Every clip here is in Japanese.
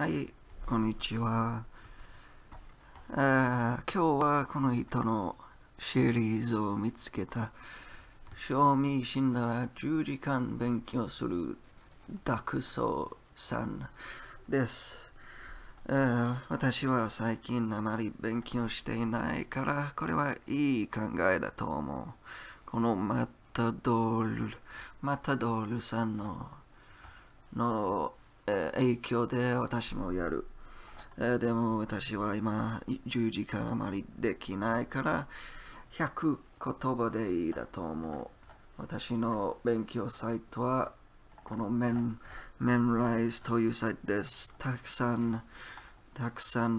はい、こんにちは。今日はこの人のシリーズを見つけた。賞味死んだら10時間勉強するダクソさんです。私は最近あまり勉強していないから、これはいい考えだと思う。このマタドールさんの影響で私もやる。でも私は今10時間あまりできないから100言葉でいいだと思う。私の勉強サイトはこのメモライズというサイトです。たくさん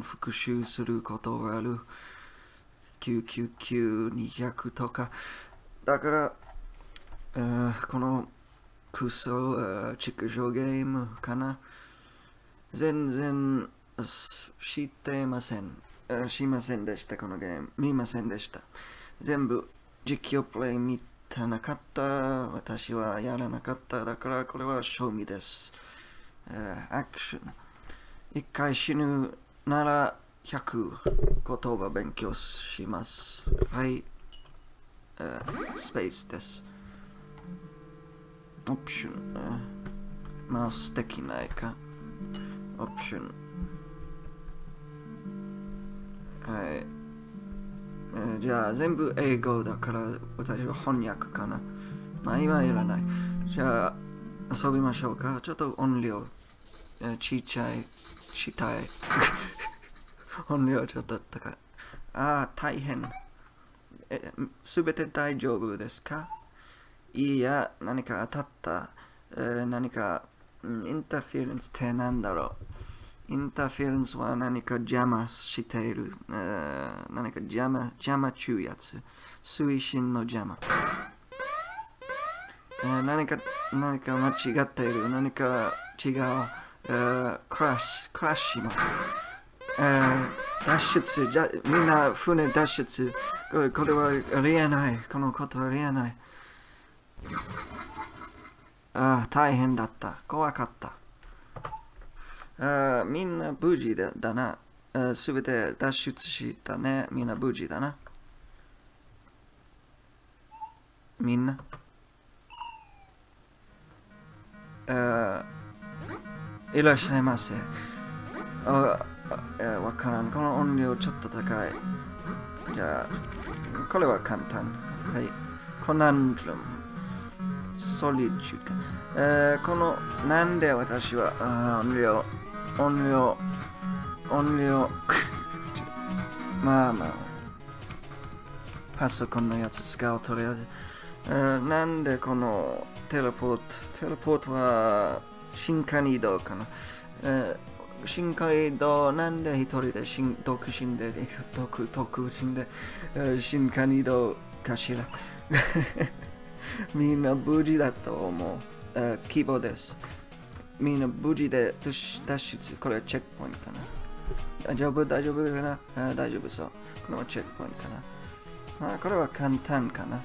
復習することがある。999、200とか。だから、このクソ、畜生ゲームかな。全然知ってません。しませんでした、このゲーム。見ませんでした。全部実況プレイ見たなかった。私はやらなかった。だからこれは賞味です。アクション。一回死ぬなら100言葉勉強します。はい。スペースです。オプション、マウスできないか。オプション。はい。じゃあ全部英語だから私は翻訳かな。まあ今いらない。じゃあ遊びましょうか。ちょっと音量、ちっちゃい。音量ちょっと高い。ああ、大変。すべて大丈夫ですか？いや、何か当たった。何か、インタフィレンスって何だろう？インタフィレンスは何か邪魔している。何か邪魔中やつ。推進の邪魔。何か間違っている。何か違う。クラッシュの。脱出、じゃみんな船脱出。これはありえない。このことはありえない。ああ、大変だった。怖かった。ああ、みんな無事だな。すべて脱出したね。みんな無事だな。みんな。ああ、いらっしゃいませ。ああ、わからん。この音量ちょっと高い。じゃあ、これは簡単。はい。コナンドルム。ソリチューか、このなんで私は音量まあパソコンのやつ使うとりあえず、なんでこのテレポートは新カニドかな、新カニドなんで一人で独身で、新カニドかしらみんな無事だと思う。希望です。みんな無事で脱出。これはチェックポイントかな。大丈夫かな、大丈夫そう。これはチェックポイントかな。これは簡単かな。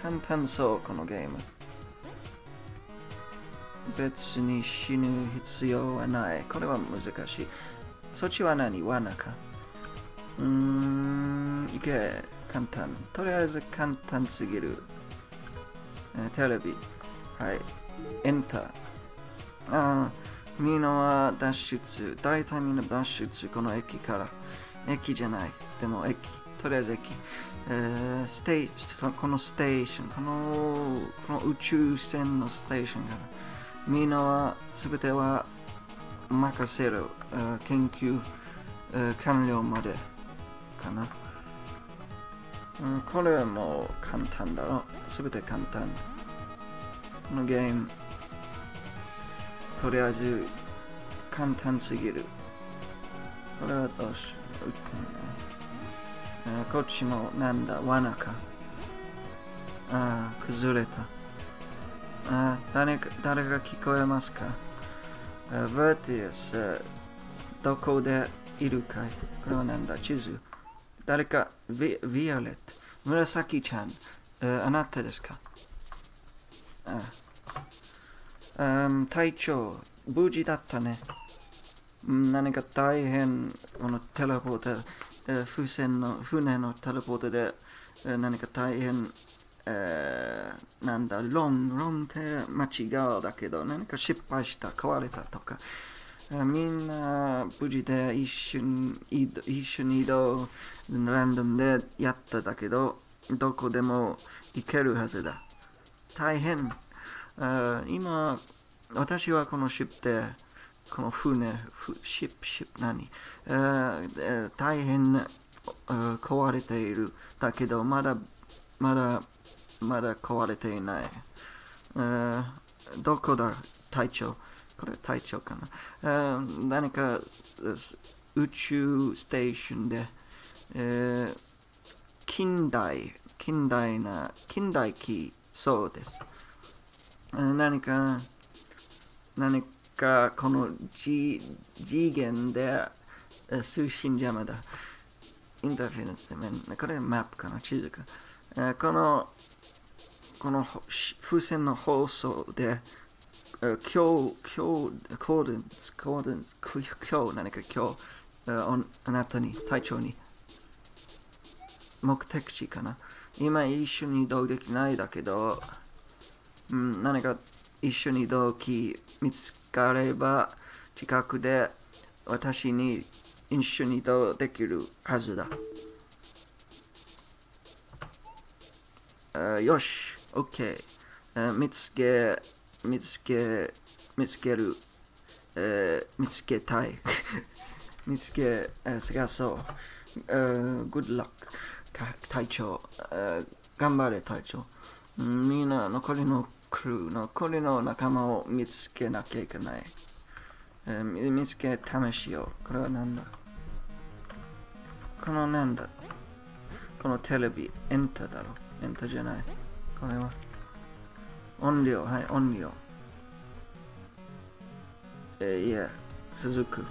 簡単そう、このゲーム。別に死ぬ必要はない。これは難しい。そっちは何？罠か。いけ、簡単。とりあえず簡単すぎる。テレビ。はい。エンター。ああ、みんなは脱出。大体みんな脱出。この駅から。駅じゃない。でも駅。とりあえず駅。このステーション。この宇宙船のステーションから。みんなは、すべては任せる。研究完了まで。かな。これはもう簡単だろ。すべて簡単。このゲーム、とりあえず簡単すぎる。これはどうしよう。こっちもなんだ、罠か。ああ、崩れた。ああ、誰が聞こえますか？バーティアス、どこでいるかい？これはなんだ、地図。誰か、ビオレット、紫ちゃん、あなたですか？体調、無事だったね。何か大変テレポート、船のテレポートで何か大変、なんだロンって間違うだけど何か失敗した壊れたとか、みんな無事で一瞬移動ランダムでやっただけどどこでも行けるはずだ。大変。今私はこのシップでこの船シップ何、大変壊れているだけどまだ壊れていない。どこだ隊長、これ隊長かな、何か宇宙ステーションで、近代機、そうです。何かこの次元で通信邪魔だ。インターフェレンスで、これマップかな、地図か。この風船の放送で、今日、あなたに、隊長に、目的地かな。今一緒に移動できないだけど、何か一緒に移動機見つかれば近くで私に一緒に移動できるはずだ。よし、OK、見つける、見つけたい。探そう。Good luck、隊長。頑張れ、隊長。みんな残りの仲間を見つけなきゃいけない。見つけ試しよう。これは何だ？このテレビ、エンタだろ。エンタじゃない。これは。音量。いや、続く。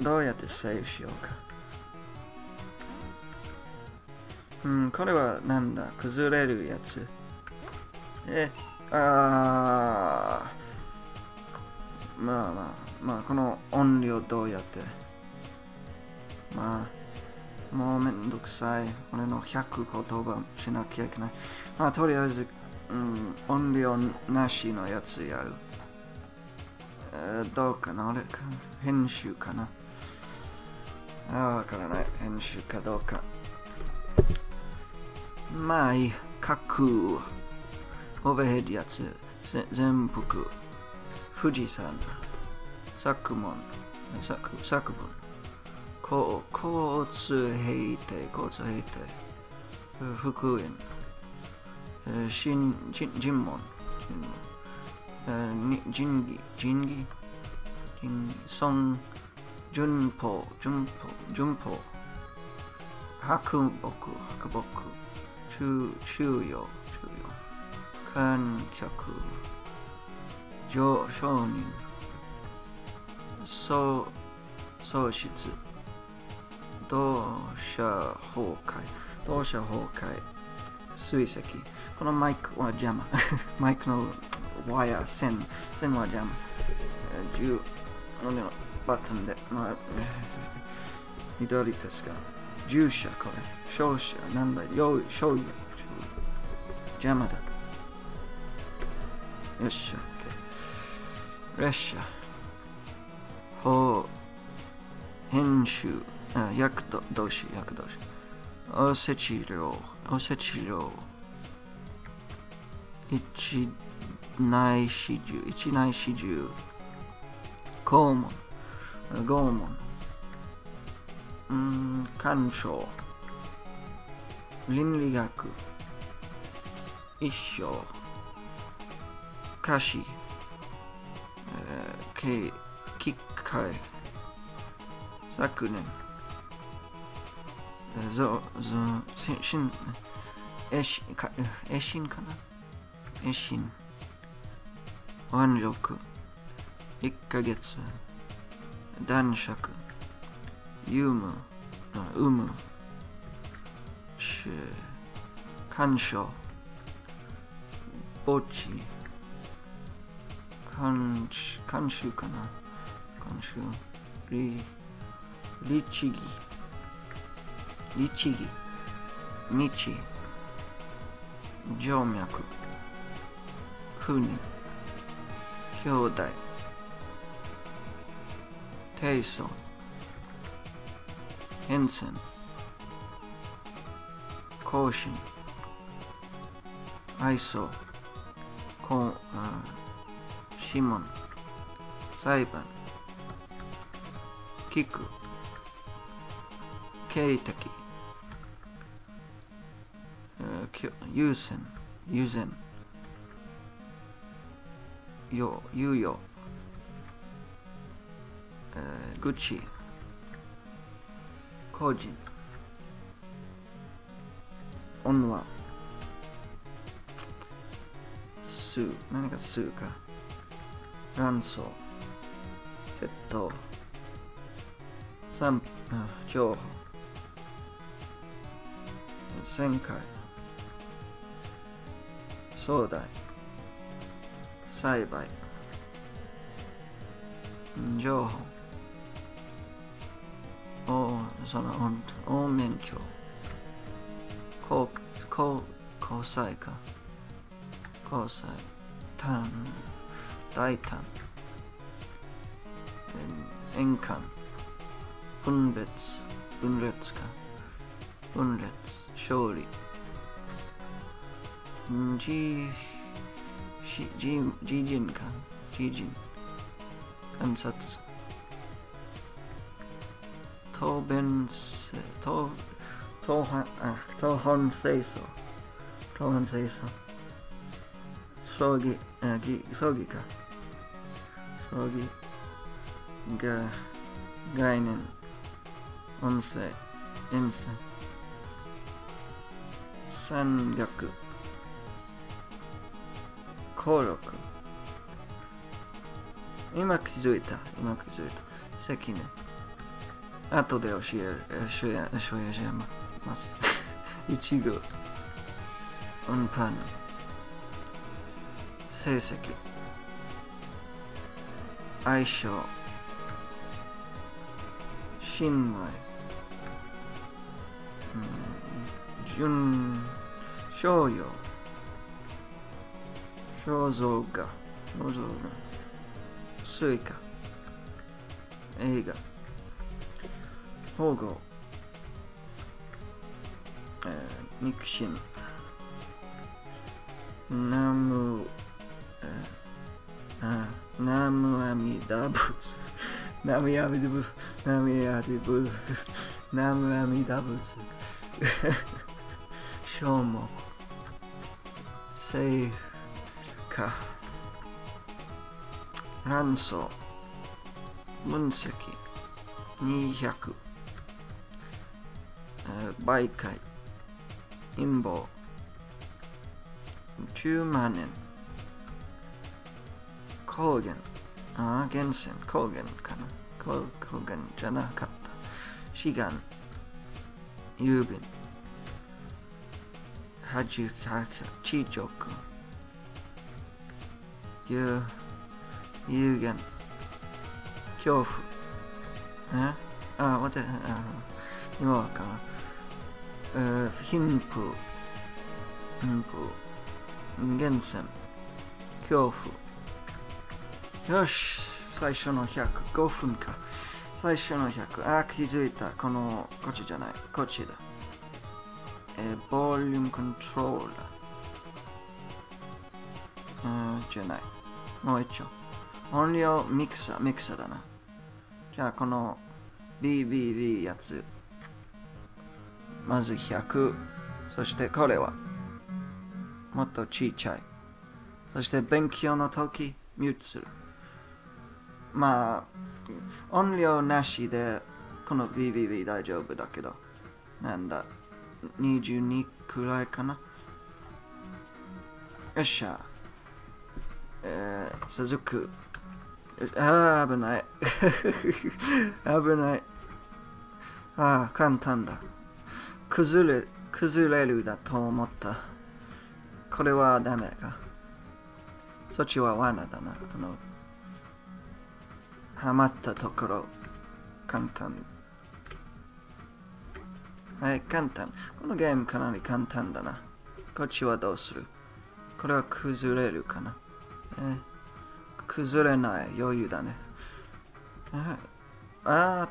どうやってセーブしようか。これはなんだ、崩れるやつ。まあ、この音量どうやって。まあ、もうめんどくさい。俺の100言葉しなきゃいけない。まあ、とりあえず、音量なしのやつやる。どうかな、あれか、編集かな。わからない、編集かどうか。まあいい、各オーバーヘッドやつ、全部、富士山、作文、交通兵隊、福音、神門、神義、順法、白木、中庸、観客、商人、喪失、同社崩壊、水石。このマイクは邪魔。マイクのワイヤー、線は邪魔。10のバトンで、緑ですか。従者、これ。勝者、なんだ、勝者。邪魔だ。よっしゃ。列車。編集。役同士。おせち料。一内四十、拷問、干渉、倫理学、一生、歌詞、機械、昨年、衛進かな、腕力、1ヶ月、男爵、有無、干渉、墓地、監修かな。監修。律儀。律儀。日。静脈。船。兄弟。低層。変遷。更新。愛想。シモン、裁判、キック、ケイタキ、優先、優先、猶予、愚痴、個人、恩和、数、何か数か。卵巣、窃盗、情報、旋回、壮大、栽培、情報、その応免許、交際か、交際、大胆、円環、分裂か、分裂、勝利、自陣か、自陣、観察、東半清掃、葬儀か、概念、音声、演奏、三略、登録。今気づいた。関根。後で教えます。いちご、運搬、成績。相性、信頼、肖像画、スイカ、映画、保護、肉親、ナムアミダブツ消耗成果卵巣分析200媒介陰謀10万円高原源泉高原かな高原じゃなかった志願郵便地直有限恐怖今わからん貧富源泉恐怖よし最初の100、5分か。最初の100。気づいた。こっちじゃない。こっちだ。ボリュームコントローラー。じゃない。もう一丁。音量ミキサーだな。じゃあ、この BBB やつ。まず100。そしてこれは。もっとちっちゃい。そして勉強の時、ミュートする。まあ、音量なしで、この BBB 大丈夫だけど、なんだ、22くらいかな。よっしゃ。続く。危ない。危ない。簡単だ。崩れるだと思った。これはダメか。そっちは罠だな。あの、はまったところ、簡単。はい、簡単。このゲームかなり簡単だな。こっちはどうする？これは崩れるかな？崩れない余裕だね。ああ、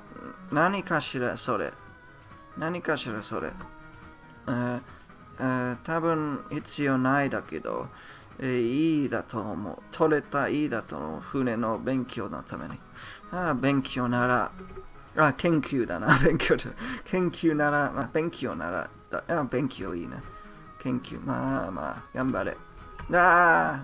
何かしらそれ。何かしらそれ。多分必要ないだけど、いいだと思う。取れたいいだと思う。船の勉強のために。ああ、勉強なら、あ、研究だな。勉強だ。研究なら、まあ、勉強なら、あ、勉強いいな。研究、まあまあ、頑張れ。あ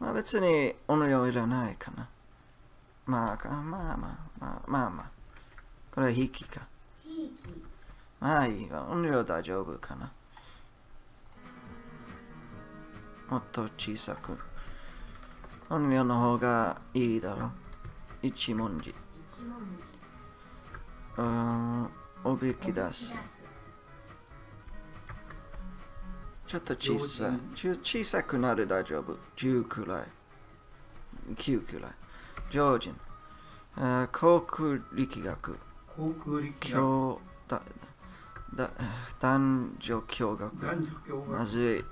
まあ別に音量いらないかな。まあ。これは引きか。引き。まあいいわ、音量大丈夫かな。もっと小さく。音量の方がいいだろう。一文字。おびき出す。ちょっと小さい。小さくなる大丈夫。10くらい。9くらい。常人。航空力学。航空力学。男女共学。まずい。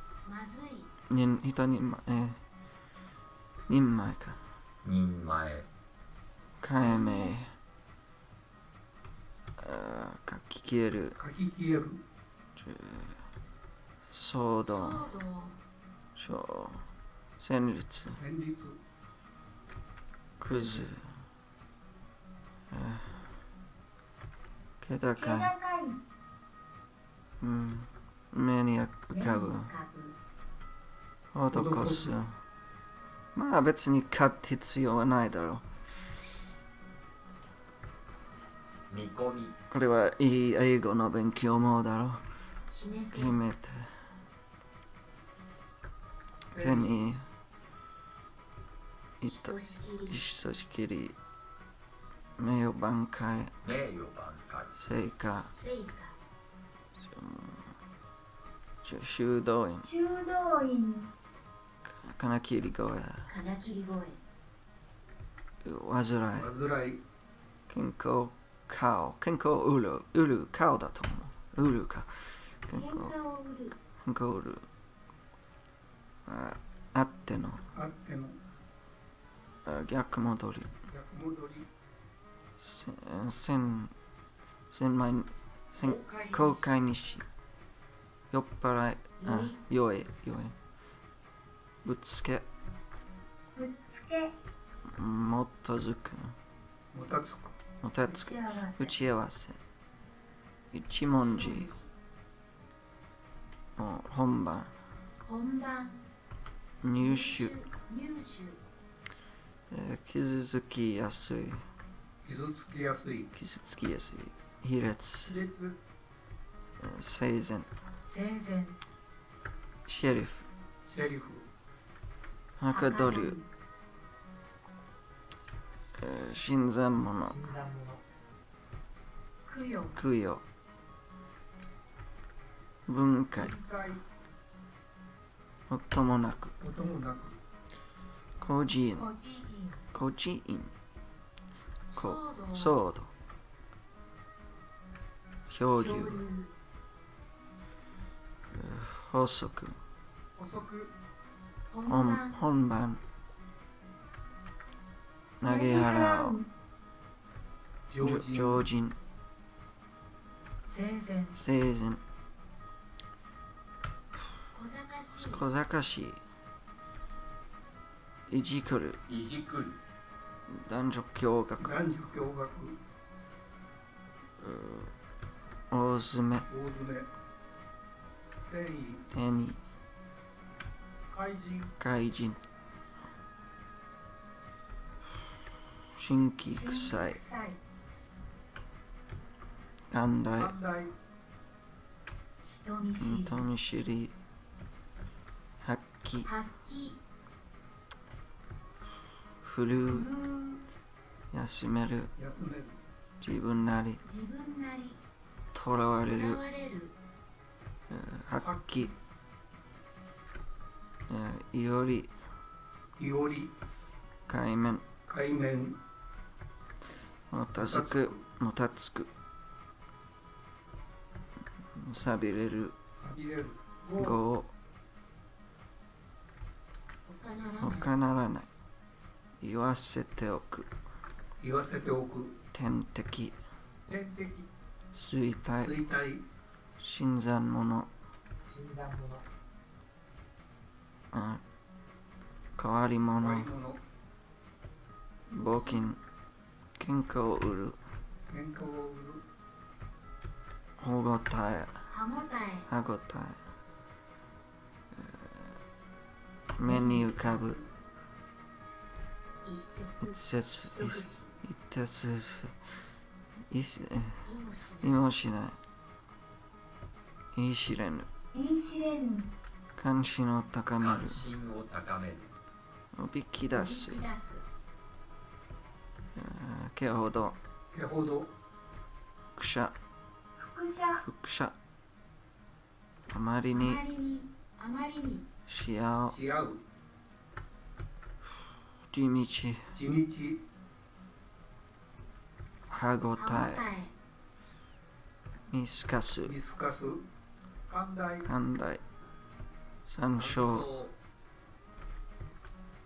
人人前。人前か。人前。解明。書き消える。書き消える。騒動、戦慄、クズ、気高い、目に浮かぶ、施す。まあ別に買って必要はないだろう。見込み。これはいい英語の勉強もだろう。決めて。手に一しきり名誉挽回成果修道院金切り声煩い健康顔健康ウル顔だと思うウルか健康ウルあっての逆戻り千枚公開にし酔っ払い酔えぶつけもたつく打ち合わせ一文字本番入手傷つきやすい卑劣生前シェリフ墓取り新参者供養分解もっともなく孤児院騒動漂流補足本番投げ払う常人生前小賢しいじくる男女共学大詰め手に怪人神気臭い。寛大。人見知り。発揮。振るう。休める。自分なり。とらわれる。発揮。いおり。いおり。海面。海面。もたつく。もたつく。さびれる。ご。ほかならない。言わせておく。言わせておく。天敵。天敵。衰退。衰退。新参者。新参者。変わり者。募金。喧嘩を売る。喧嘩を売る。歯ごたえ。歯ごたえ。目に浮かぶ。いもしない。いい知れぬ。関心を高める。おびき出す。けほど。くしゃ。副社。あまりに。しあお。地道。歯ごたえ。見透かす。寛大。山椒。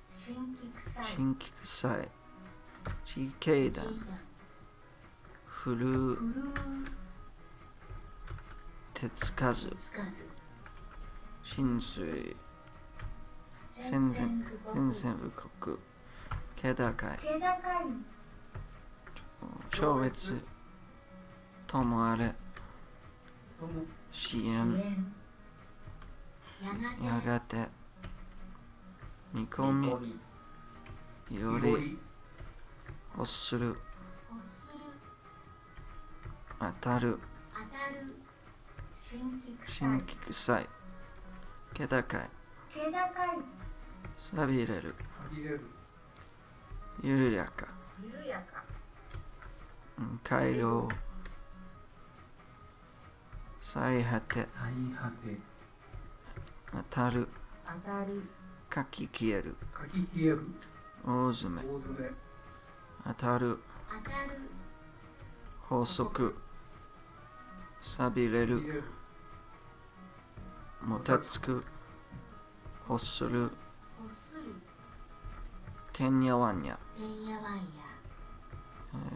辛気臭い。地形だ。ふる。手つかず。浸水。宣戦布告。気高い。超越。ともあれ。支援。やがて。見込み。より。欲する。当たる。辛気臭い。気高い。さびれる。緩やか。回廊。最果て。当たる。かき消える。大詰め。当たる。法則。さびれる。もたつく。欲する。てんやわんや。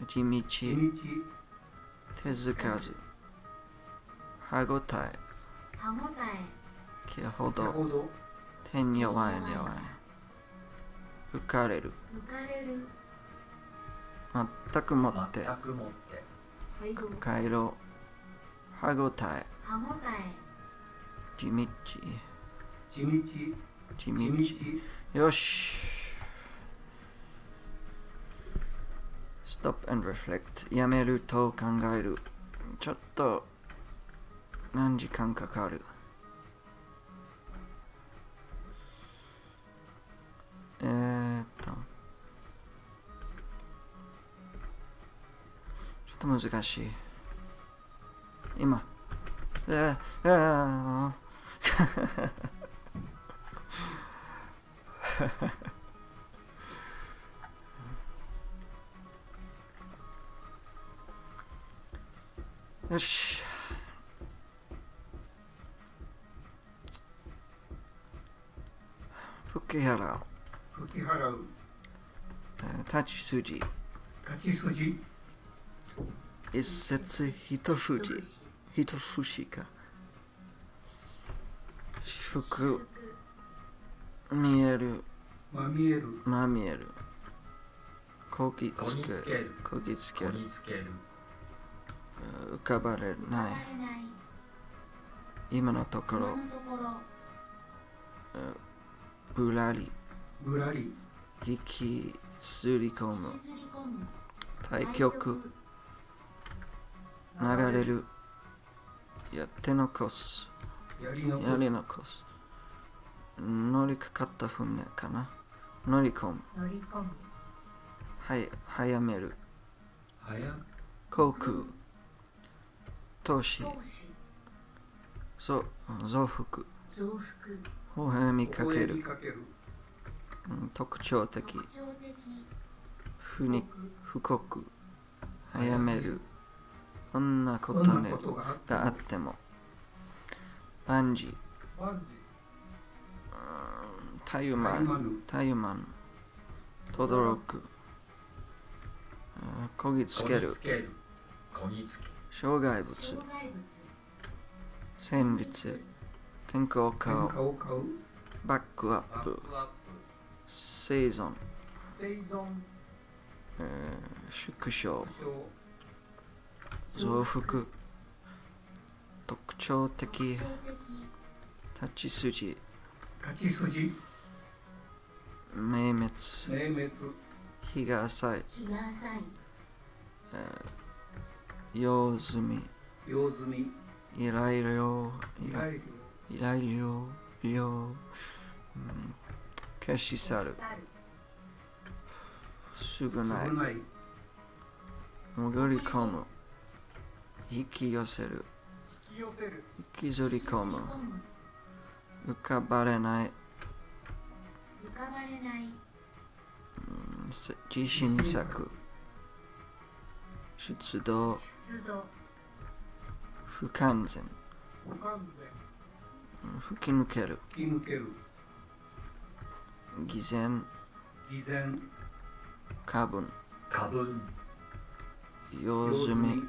地道。手づかず。歯ごたえ。けほど。てんやわんや。浮かれる。まったくもって。回廊。歯ごたえ。地道。よし。Stop and reflect。やめると考える。ちょっと何時間かかる。ちょっと難しい。今。よし。吹き払う。立ち筋。一節一節か。私服。見える。こぎつける。浮かばれない。今のところ。ぶらり。引きすり込む 対極 流れる やって残す やり残す 乗りかかった船かな 乗り込む はい、早める 航空 投資 増幅 微笑みかける 特徴的 不刻 早める どんなことがあっても バンジー たゆまぬ 轟く こぎつける 障害物 戦慄 健康を買う バックアップ 生存 縮小 増幅 特徴的 立ち筋 明滅 日が浅い 用済み 依頼料 消し去る すぐない 潜り込む 引き寄せる 引きずり込む 浮かばれない 自信作 出動 不完全 吹き抜ける 偽善 過分 用済み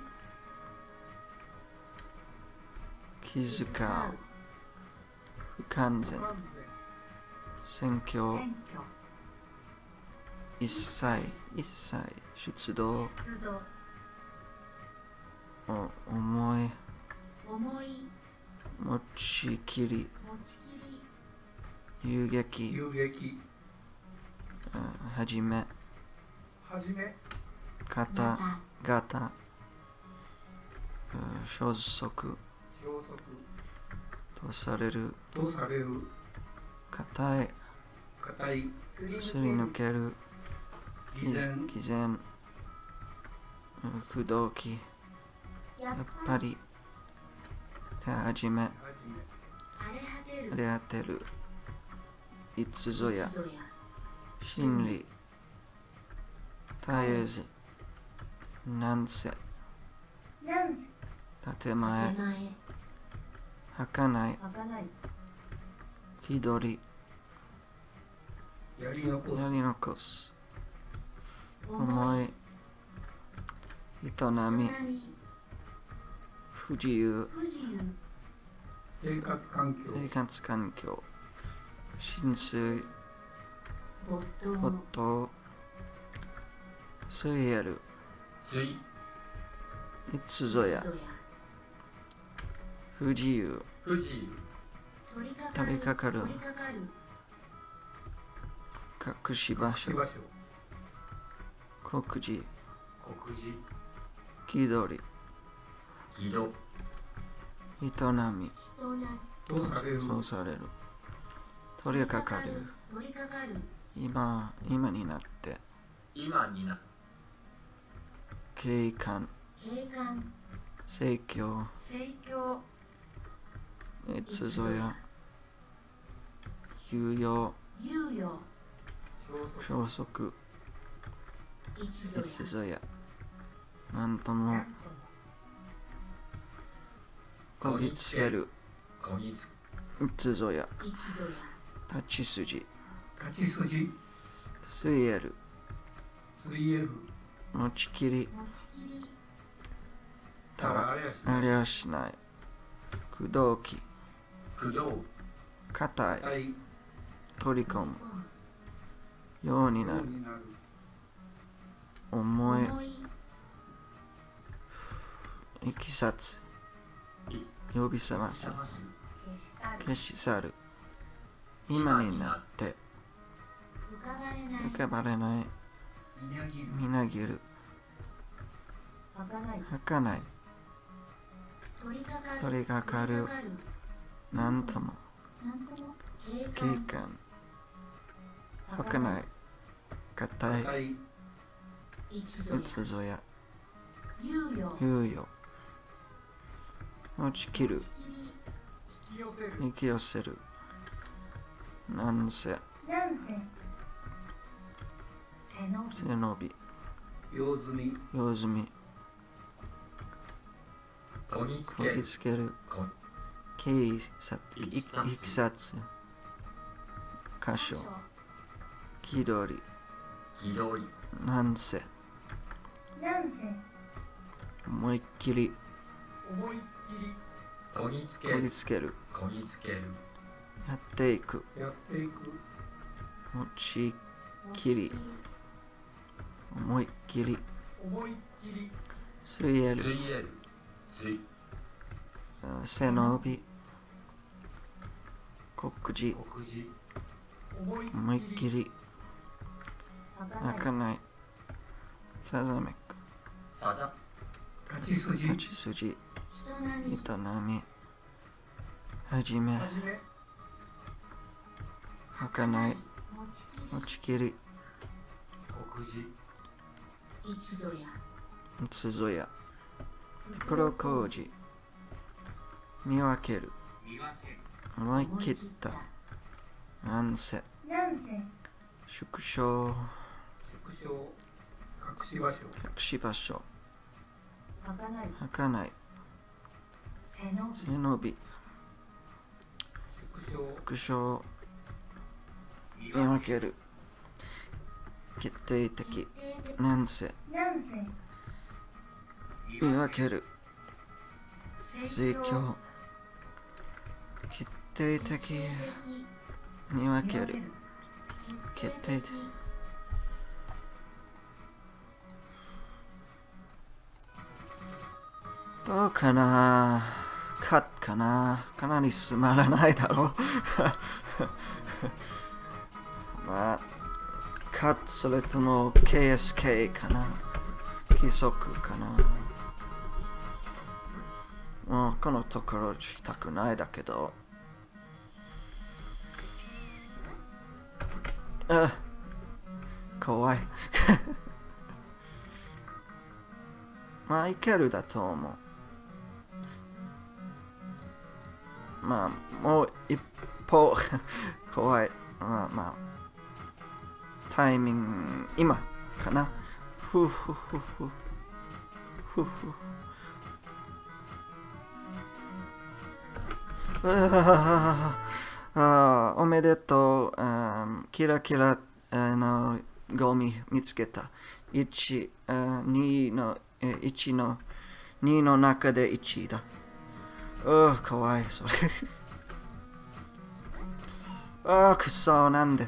気遣う 不完全 宣教 一切 出動 重い 持ちきり 遊撃 はじめ 型 消息 とされる 硬い すり抜ける 偽善 不動機 やっぱり 手始め 荒れ果てる いつぞや 真理 絶えず なんせ 建前 儚い 気取り やり残す 思い 営み 不自由 生活環境 浸水 没頭 水やる いつぞや 不自由 飛びかかる 隠し場所 告示 気取り 営み とされる 取りかかる 今になって 景観 盛況 いつぞや 休養 消息 いつぞや なんとも こぎつける いつぞや 立ち筋 水泳る 持ちきり ありゃしない 駆動機 硬い 取り込む ようになる 思い いきさつ 呼び覚ます 消し去る 今になって 浮かばれないみなぎる、はかない、取りかかる、なんとも、景観、はかない、かたい、いつぞや、猶予、持ちきる、引き寄せる、なんせ、背伸び、用済み、こぎつける、警察、いきさつ、箇所、気取り、なんせ、思いっきり、こぎつける、やっていく、持ちきり、思いっきり、水泳る、背伸び、告示、思いっきり、開かない、さざめく、勝ち筋、人並み、はじめ、開かない、持ちきり、いつぞや、袋小路、見分ける、思い切った、なんせ、縮小、隠し場所、はかない、背伸び、縮小、見分ける、決定的、なんせ、見分ける、追強、決定的、見分ける、決定的、どうかな、勝つかな、かなりつまらないだろうまあ勝つ、それとも KSK かな、規則かな。もうこのところしたくないだけど、あ、怖いまあいけるだと思う。まあもう一歩怖い。まあタイミング今かな。おめでとう、キラキラのゴミ見つけた。2の中で1だ。かわいい、それ。くそ、なんで。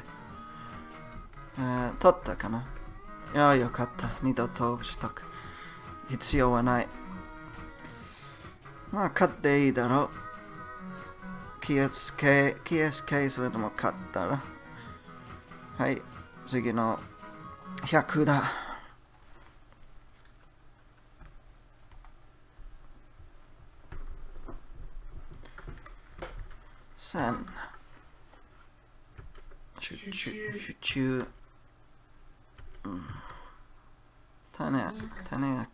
取ったかな。よかった。二度としたく必要はない。まあ、勝っていいだろう。KSK、それとも勝ったら。はい、次の100だ。3。集中。種明か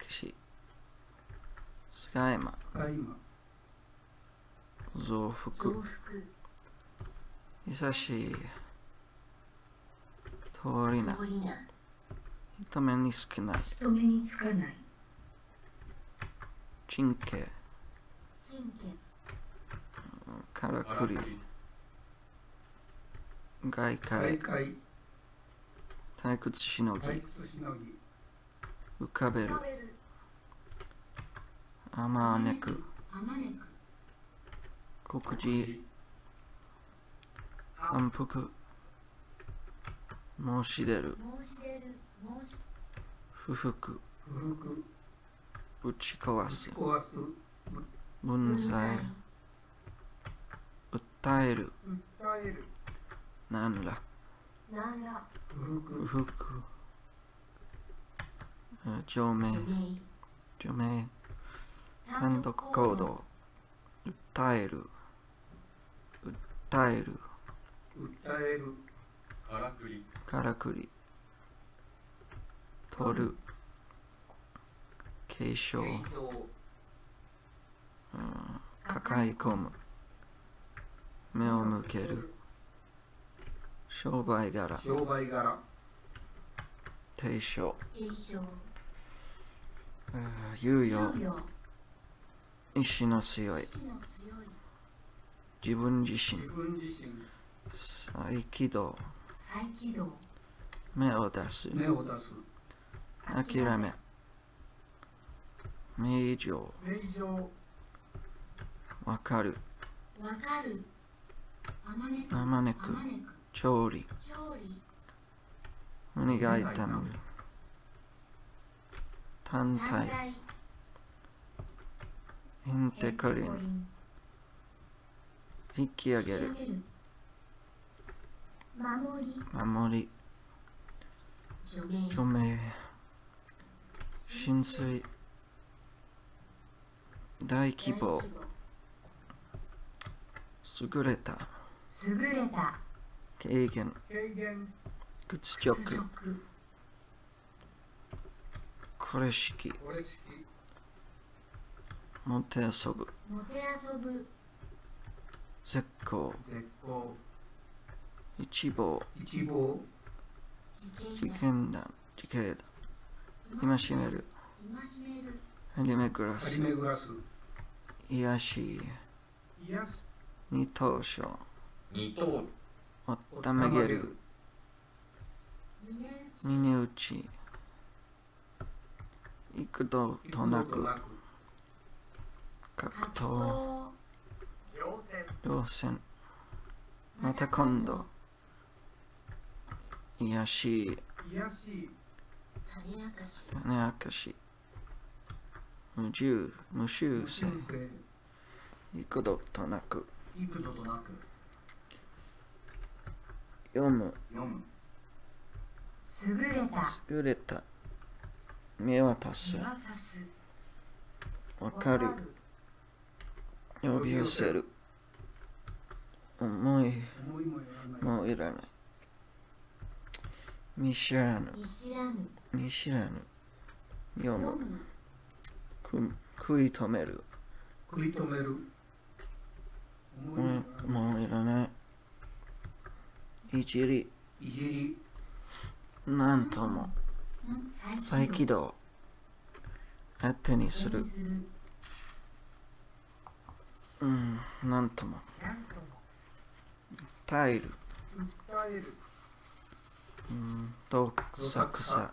し。スカイマ。増幅、久しい、通りな、人目につかない、神経、からくり、外界、退屈しのぎ、浮かべる、あまねく、告示、反復、申し出る、不服、ぶち壊す、分際、訴える、何ら、不服、除名、単独行動、訴える、からくり、取る、継承、抱え込む、目を向ける、商売柄、提唱、猶予、意志の強い、自分自身、再起動、目を出す、諦め、名状、わかる、あまねく、調理、胸が痛む、単体、へんてこりん、引き上げる、守り、除名、浸水、大規模、優れた、軽減、屈辱、これしき、もてあそぶ、絶好、一望、時計だ、今しめる、はりめぐらす、癒し、2等賞、おっためげる、峰打ち、幾度となく、格闘、稜線、また今度、癒し、種明かし、無修正、幾度となく、読む、優れた、見渡す、わかる、呼び寄せる、思いもいらない、見知らぬ、読む、食い止める、もういらない、いじり、なんとも、再起動、当てにする、なんとも、訴える、どくさ、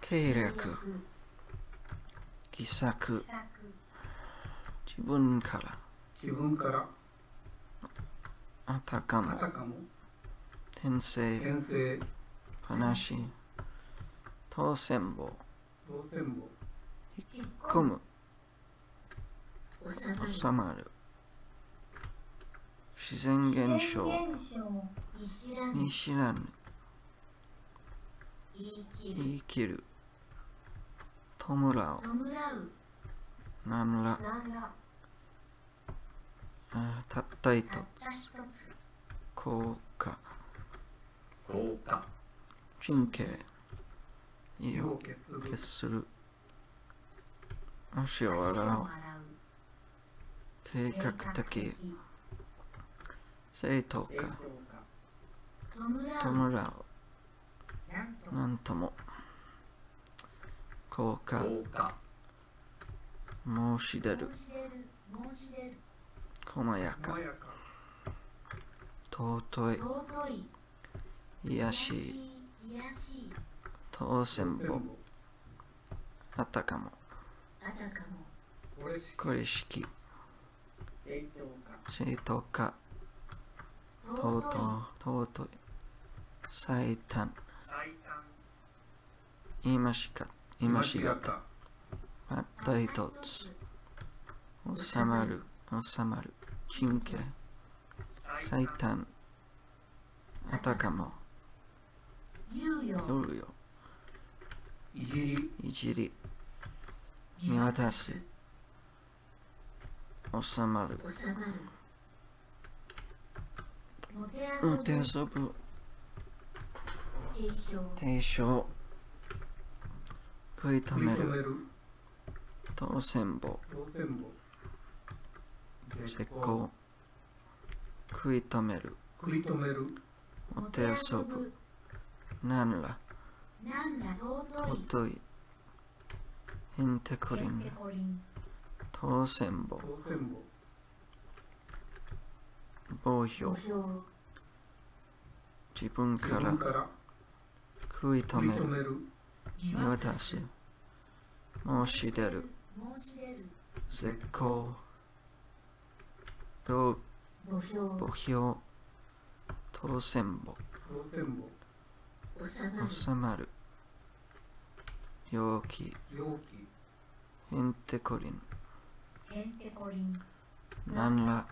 計略、奇策、自分から、あたかも、転生、話、当選簿、引っ込む、収まる、自然現象、見知らぬ、言い切る、弔う、なんら、たった一つ、効果、神経、意を決する、足を洗う、計画的、正当化、弔う、なんとも、効果、申し出る、細やか、尊い、癒し、当選簿、あたかも、これしき、正当化、尊い、最短、今しがた、また一つ、収まる、神経、最短、あたかも、猶予、いじり見渡す収まるもてあそぶ提唱食い止める当選簿絶好食い止めるもてあそぶなんら尊いへんてこりん当選簿傍標自分から食い止める見渡す申し出る絶好墓標当選簿収まる容器へんてこりんなんら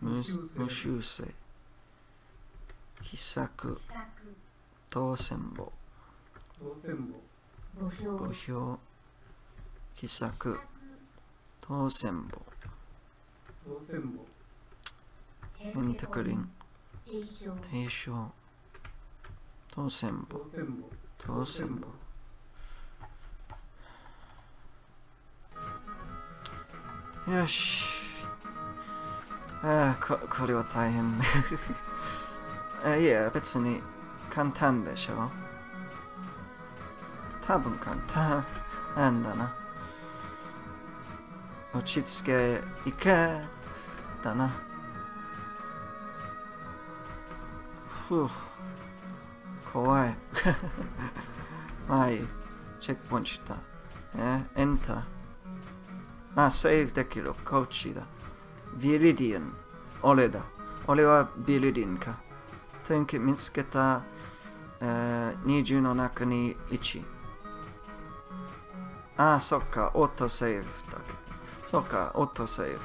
無修正秘策当選簿墓標秘策当選簿へんてこりん提唱当選簿よし。これは大変いや、別に簡単でしょ。多分簡単なんだな。落ち着けいけだな。怖いはい、チェックポイントした。エンター。セーブできる。こっちだ。ビリディアン。俺だ。俺はビリディアンか。天気見つけた、20の中に1。そっか。オートセーブだけ。そっか。オートセー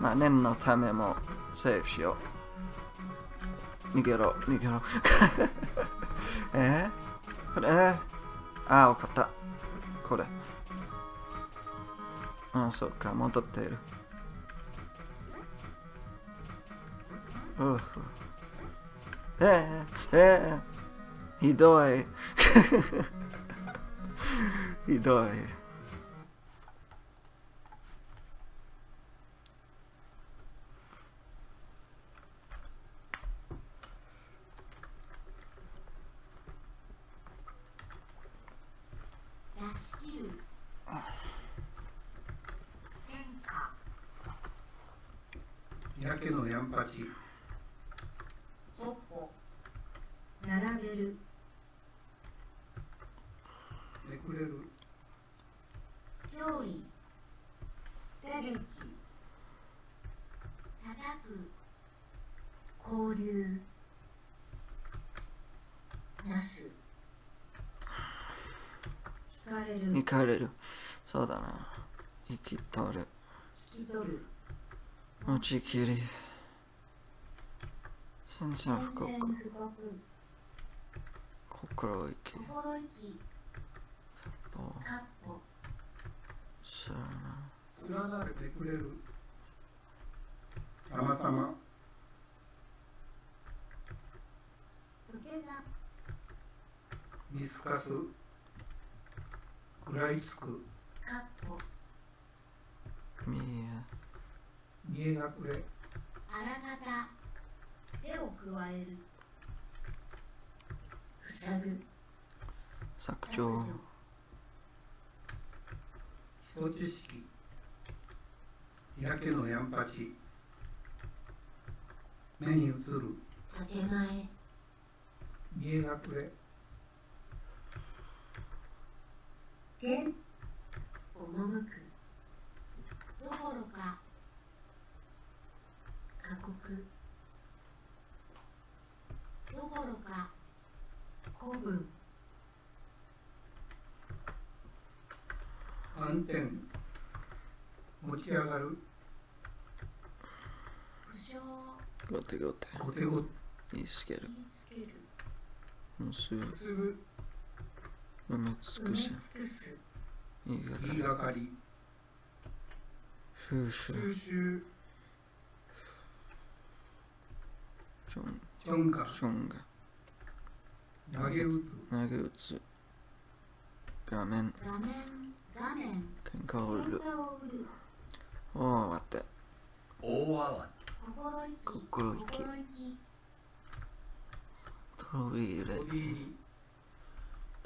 ブ。念のためもセーブしよう。逃げろ。これわかった。これ。そっか、戻っている。ひどい。ひどい。惹かれる。そうだな。引き取る。持ちきり。宣戦布告。心意気。かっぽ。連なれてくれる。様々。見透かす。食らいつく。見え隠れ。あらかた。手を加える。塞ぐ。削除。基礎知識。やけのやんぱち。目に映る。建前。見え隠れ。赴くどころか過酷どころか古文暗転持ち上がる不詳後手後手見つける結ぶ埋め尽くし言いがかり収集ションが投げ打つ画面喧嘩を売る大慌て心意気飛び入れ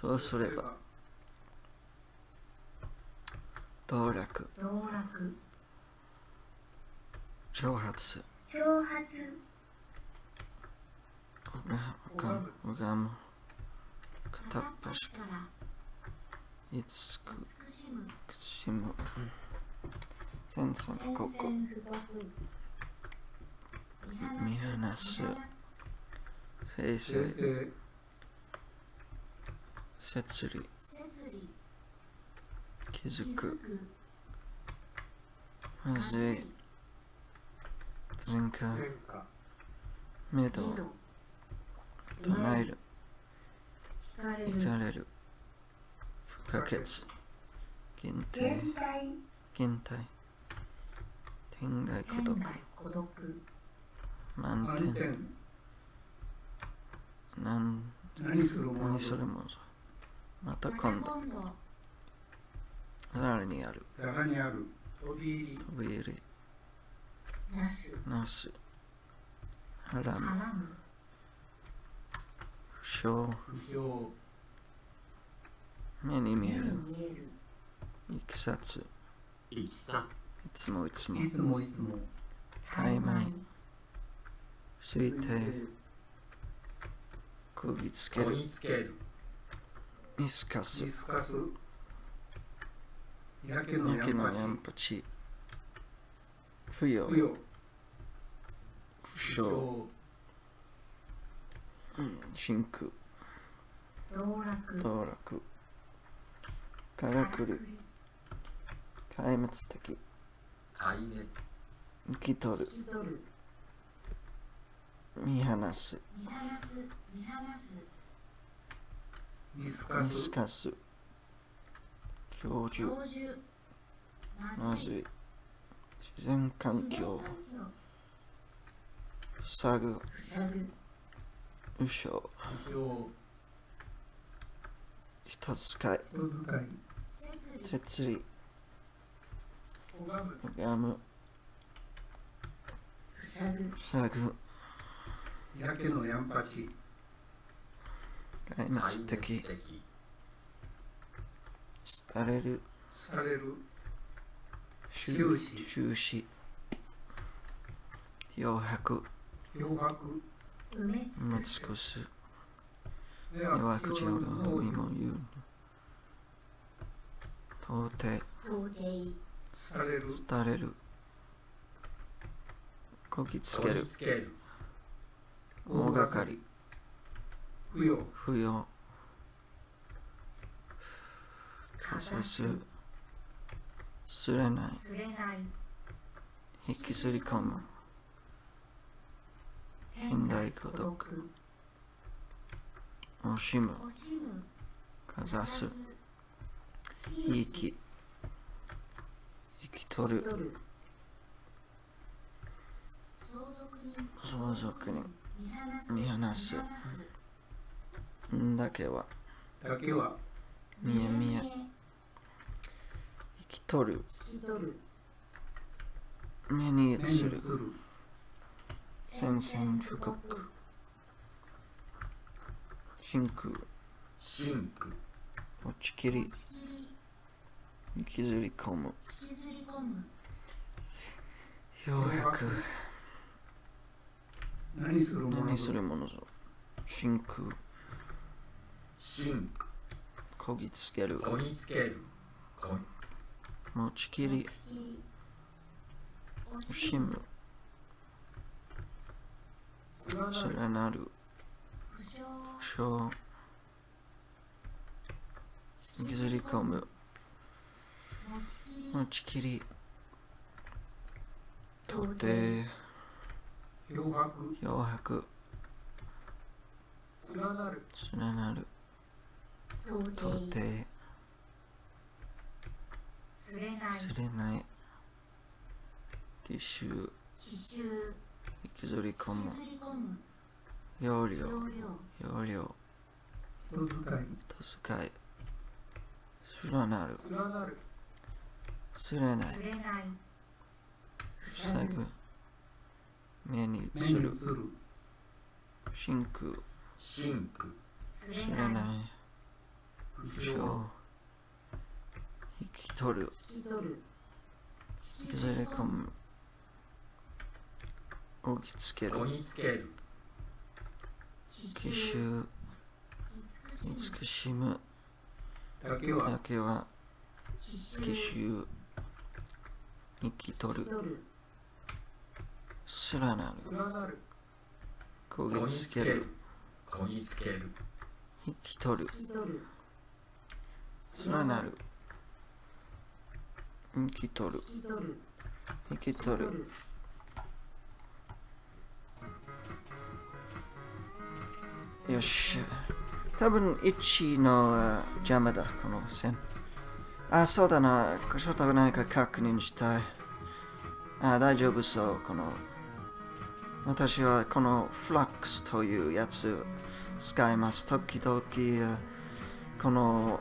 どうすれば道楽挑発拝む片っ端から慈しむ宣戦布告見放す正々摂理気づくまずい前科目処唱える惹かれる不可欠限界天涯孤独満点何するものさまた今度皿にある飛び入りなすハラム不詳目に見えるいきさついつも怠慢推定こぎつける見透かすやけのやんぱち不要不詳真空道楽から来る壊滅的抜き取る見放す見透かす教授まずい自然環境塞ぐ無償人使い摂理拝む塞ぐやけのやんぱち壊滅的廃れる終止漂白埋め尽くす弱くじおるのにも言う到底廃れるこぎつける大掛かり不要かざすすれない引きずり込む天涯孤独惜しむかざす生き取る相続に見放すだけは見え生き取る目に映る宣戦布告真空持ちきり引きずり込むようやく何するものぞ真空こぎつける持ちきり惜しむ連なる不詳引きずり込む持ちきり到底漂白連なる到底ずれない奇襲引きずり込む要領糸使い連なるずれない塞ぐ目に映る真空知らない引き取るずれ込むこぎつける奇襲慈しむだけは奇襲引き取るすらなるこぎつける引き取るすらなる引き取るよし、多分1の邪魔だこの線。あ、そうだな、ちょっと何か確認したい。あ、大丈夫そう、この。私はこのフラックスというやつ使います。時々、この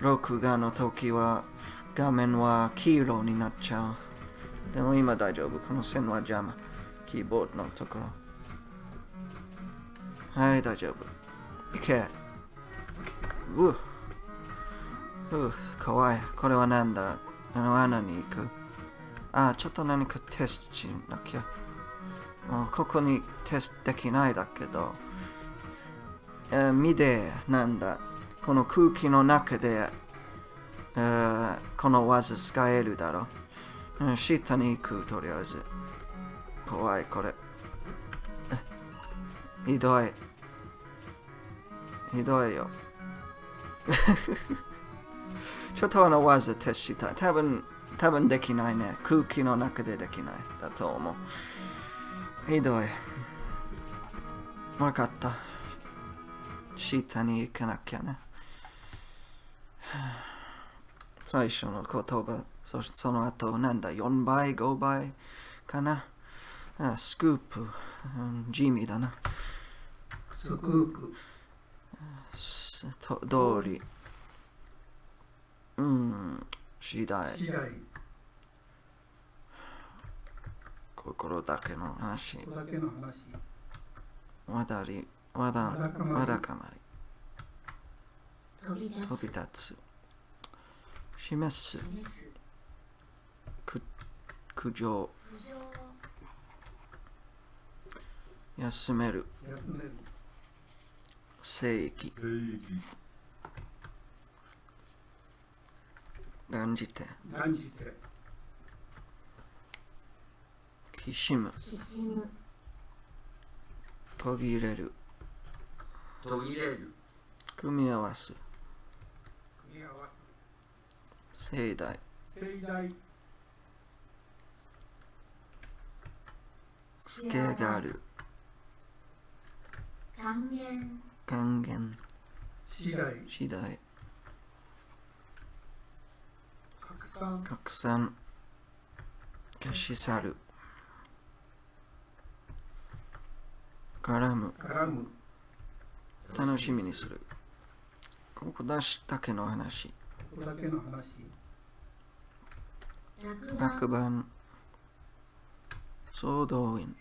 録画の時は画面は黄色になっちゃう。でも今大丈夫、この線は邪魔。キーボードのところ。はい、大丈夫。いけ。怖い。これはなんだ？あの穴に行く。あ、ちょっと何かテストしなきゃ。ここにテストできないだけど。見て、なんだ。この空気の中で、この技使えるだろ。下に行く、とりあえず。怖い、これ。ひどいよ。ちょっと技テストしたい。多分できないね。空気の中でできない。だと思う。ひどい。わかった。下に行かなきゃね。最初の言葉。そしてその後、なんだ、4倍、5倍かな。スクープ。地味だな。スクープ。通り。次第心だけの話わだかまり飛び立つ示す苦情休める正義断じてきしむ途切れる組み合わす盛大つけがる還元次第拡散消し去る絡む楽しみにするここだけの話落盤総動員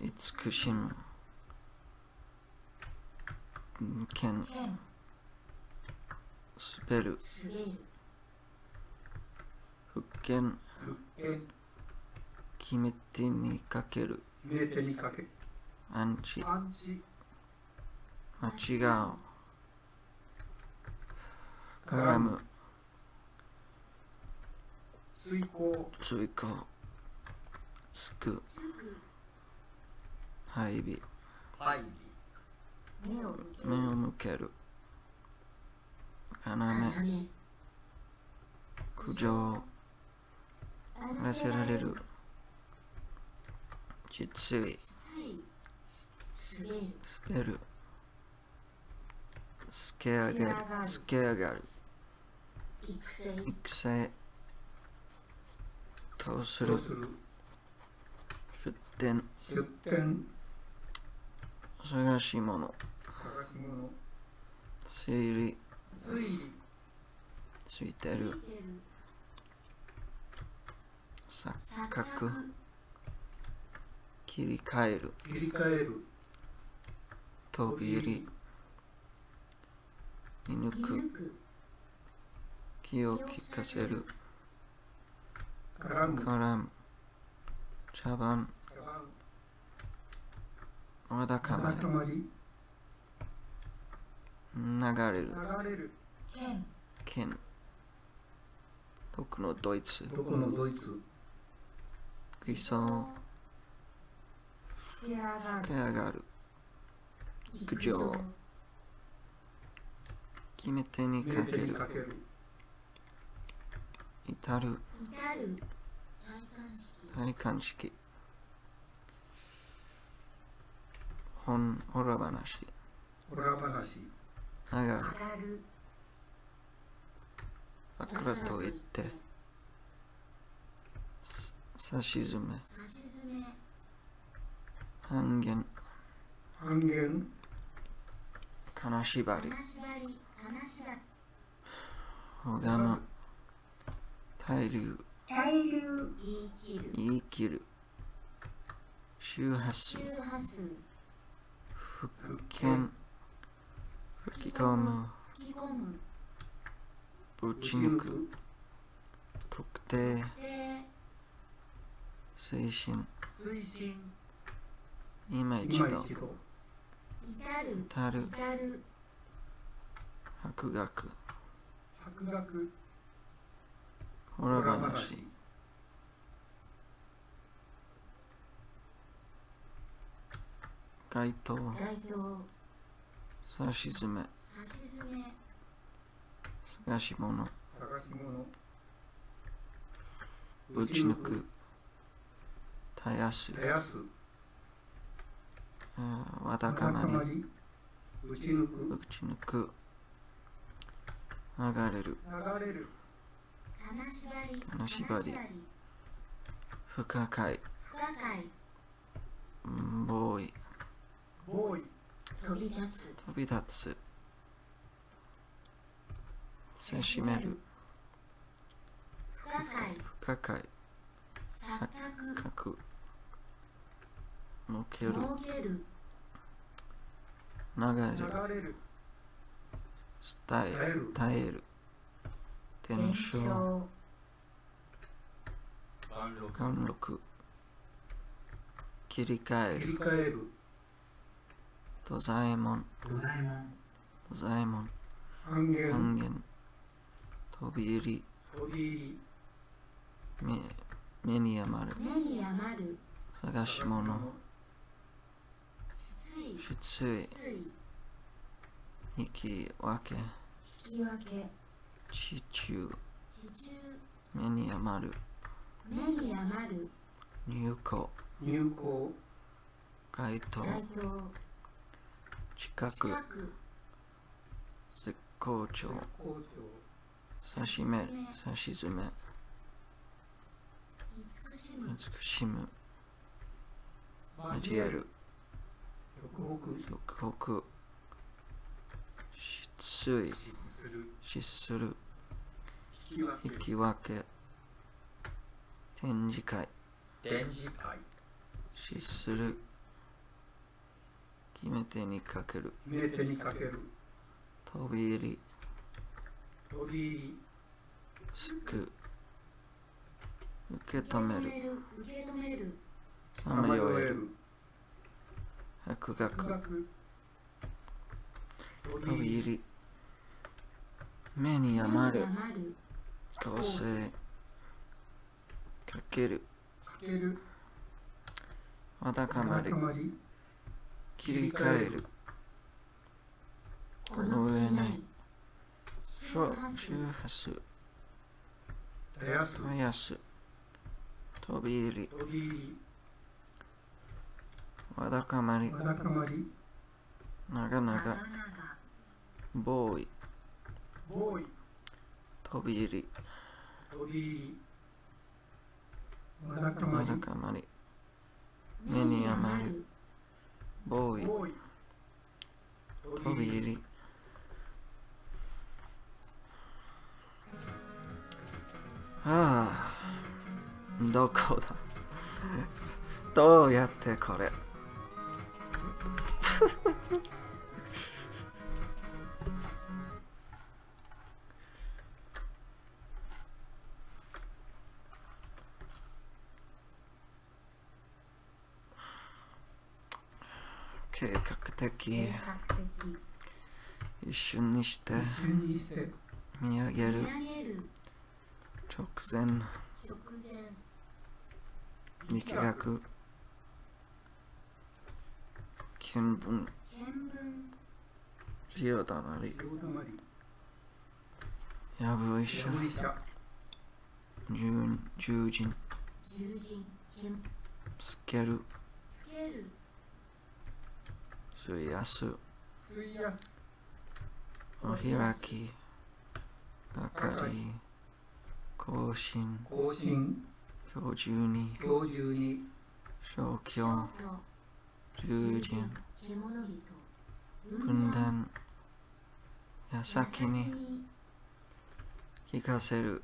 慈しむ剣滑る復権決め手にかけるアンチ間違う絡む追加つく配備目を向ける要苦情焦られるきつい滑る育成とする出店探し物推理ついてる錯覚切り替える飛び入り見抜く気を利かせる絡む茶番わだかまり流れる剣毒のドイツ理想吹け上がる陸上決め手にかける至る戴冠式おら話上がる枕と言ってさしずめ半減金縛りおがま対流言い切る周波数復権吹き込む打ち抜く特定推進今一度至る博学ほら話街灯さしずめ探し物打ち抜くたやすわだかまり打ち抜く流れる金縛り不可解ボーイ飛び立つせしめる不可解錯覚のける流れる伝える伝承眼録切り替える土左衛門半減飛び入り目に余る探し物失意引き分け地中目に余る入港街灯近く絶好調さしずめ慈しむ交える独北失する引き分け展示会失する決め手にかける飛び入り救う受け止めるさまよえる博学飛び入り目に余る構成かけるわだかまり切り替えるこの上ない周波数たやす飛び入りわだかまり長々ボーイ飛び入りわだかまり目に余るボーイ飛び入りああどこだどうやってこれ計画的一瞬にして見上げる直前力学見聞潮だまりやぶ医者獣人スケル費やすお開きがかり更新今日中に消去獣人分断や先に聞かせる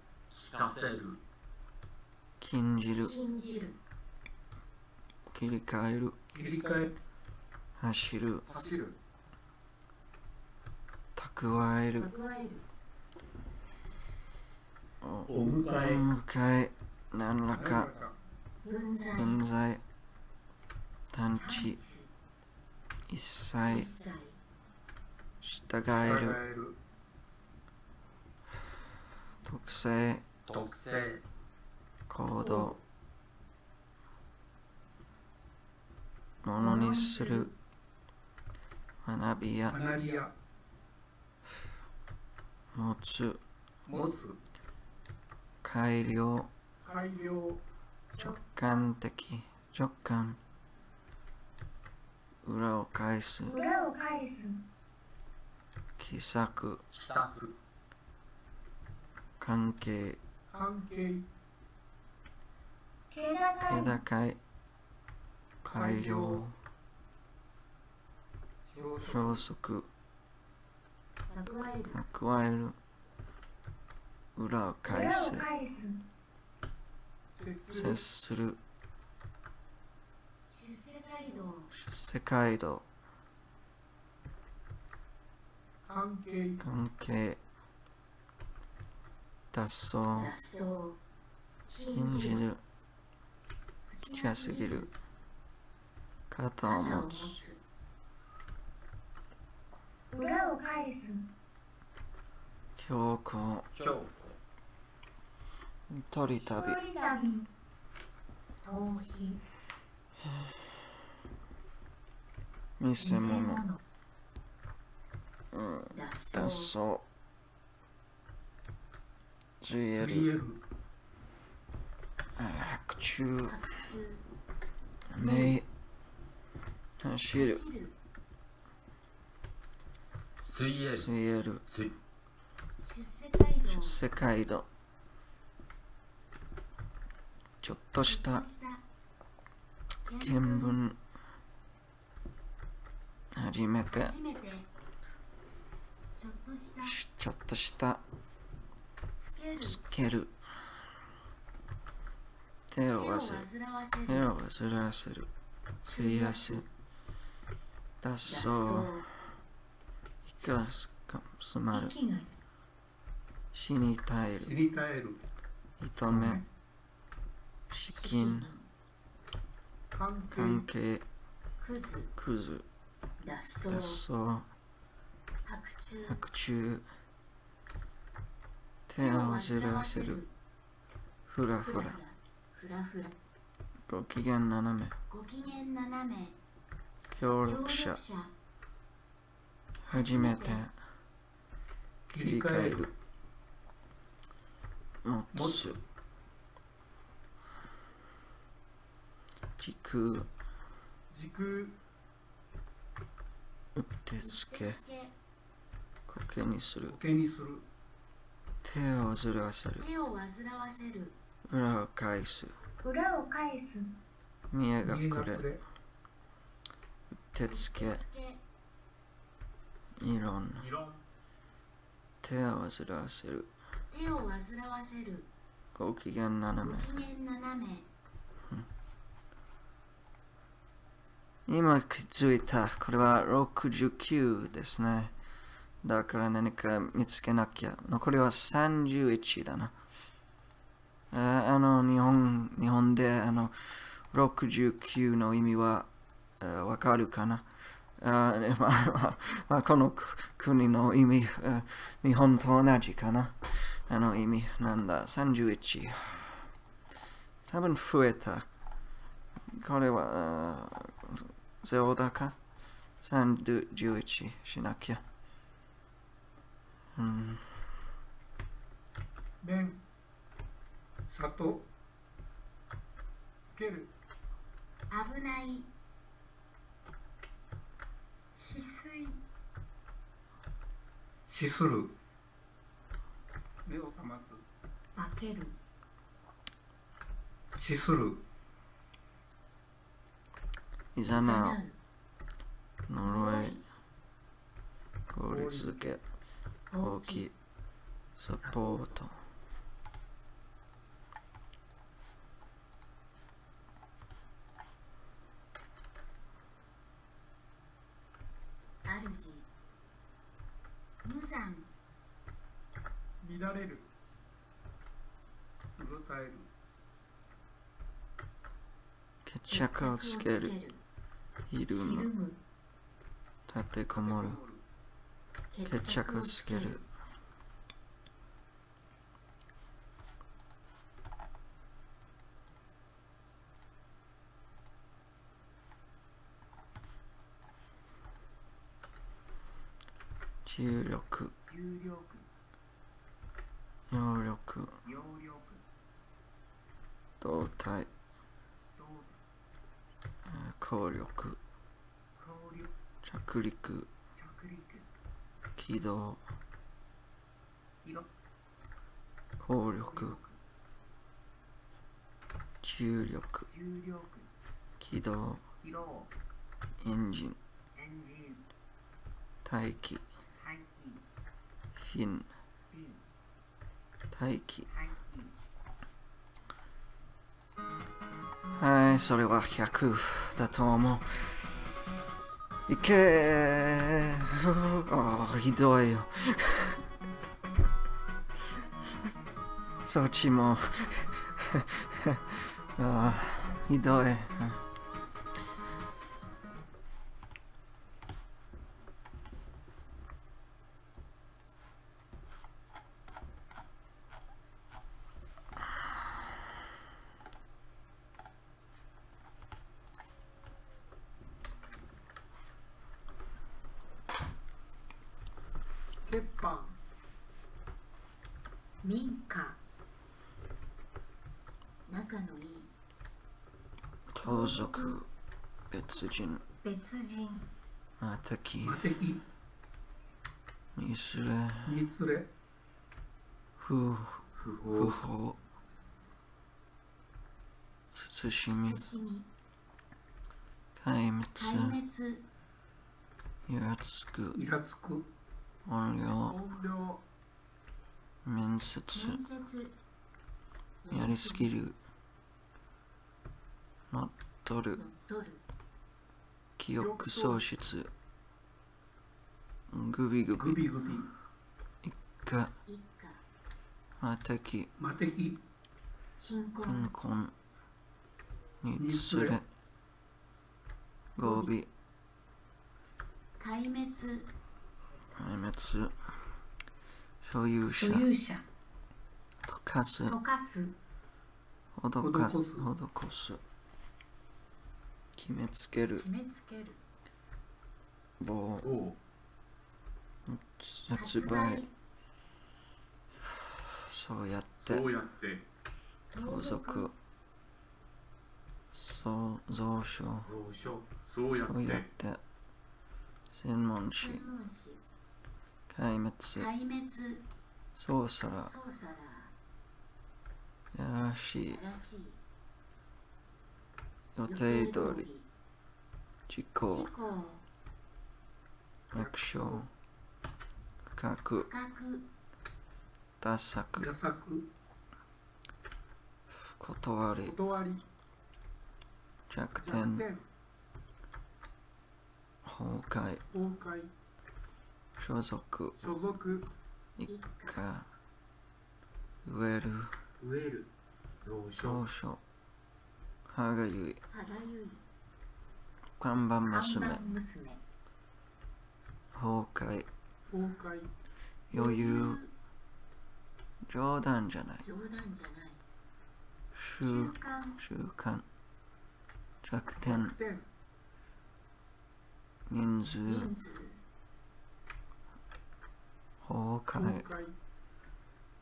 禁じる切り替える走る蓄えるお迎え何らか分際探知一切従える特性行動ものにする学びや持つ改良直感裏を返す奇策関係気高い改良消息蓄える裏を返す接する出世街道関係脱走禁じる近すぎる肩を持つ裏を返す強行一人旅逃避見せ物脱走ジュエル白昼目走る水泳る出世街道ちょっとした見聞初めてちょっとしたつける手を煩わせる費やす脱走息が詰まる死に耐える認め資金関係クズ脱走白昼手を煩わせるふらふらご機嫌斜め協力者初めて切り替える持つ時空うってつけけにする。手を煩わせる。裏を返す。見えがくれ。手つけ。異論。手を煩わせる。ご機嫌斜め。今気づいた。これは69ですね。だから何か見つけなきゃ。残りは31だな。日本で69の意味はわかるかな。この国の意味、日本と同じかな。意味なんだ。31。多分増えた。これは0だか ?31 しなきゃ。砂糖つける。危ない。翡翠。死する。目を覚ます。化ける。死する。いざなう。呪い。凍り続け。大きい。サポート。無惨乱れる。うろたえる。決着をつける。ひるむ。立てこもる。決着をつける。揚力動体効力着陸軌道効力重力軌道エンジン大気大気はい、それは100だと思う。いけー、ひどいよそっちもひどい。別人またきにつれ不法慎み壊滅イラつく音量面接やりすぎる乗っ取る記憶喪失グビグビ一家またき貧困につれごび壊滅所有者溶かすほどこす決めつける発売そうやって盗賊そうやって専門誌壊滅そうさらやらしい予定通り事故アクション不覚ダサく断り弱点崩壊所属一家植える蔵書歯がゆい看板娘崩壊余裕冗談じゃない習慣弱点人数崩壊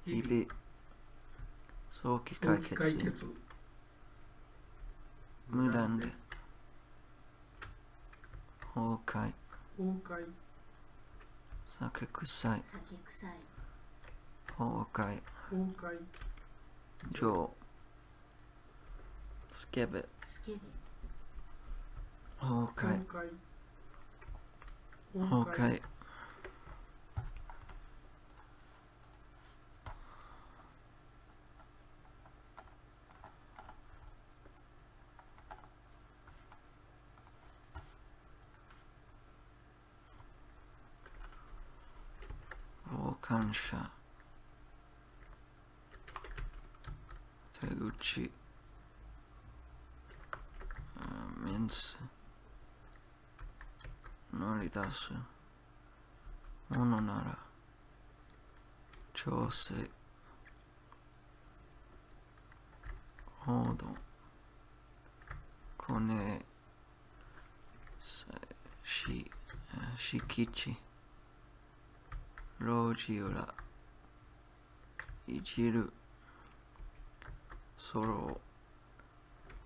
日々早期解決無断で崩壊酒臭い崩壊情スケベ崩壊傍観者手口乗り出すものなら調整報道敷地路地裏いじるソロ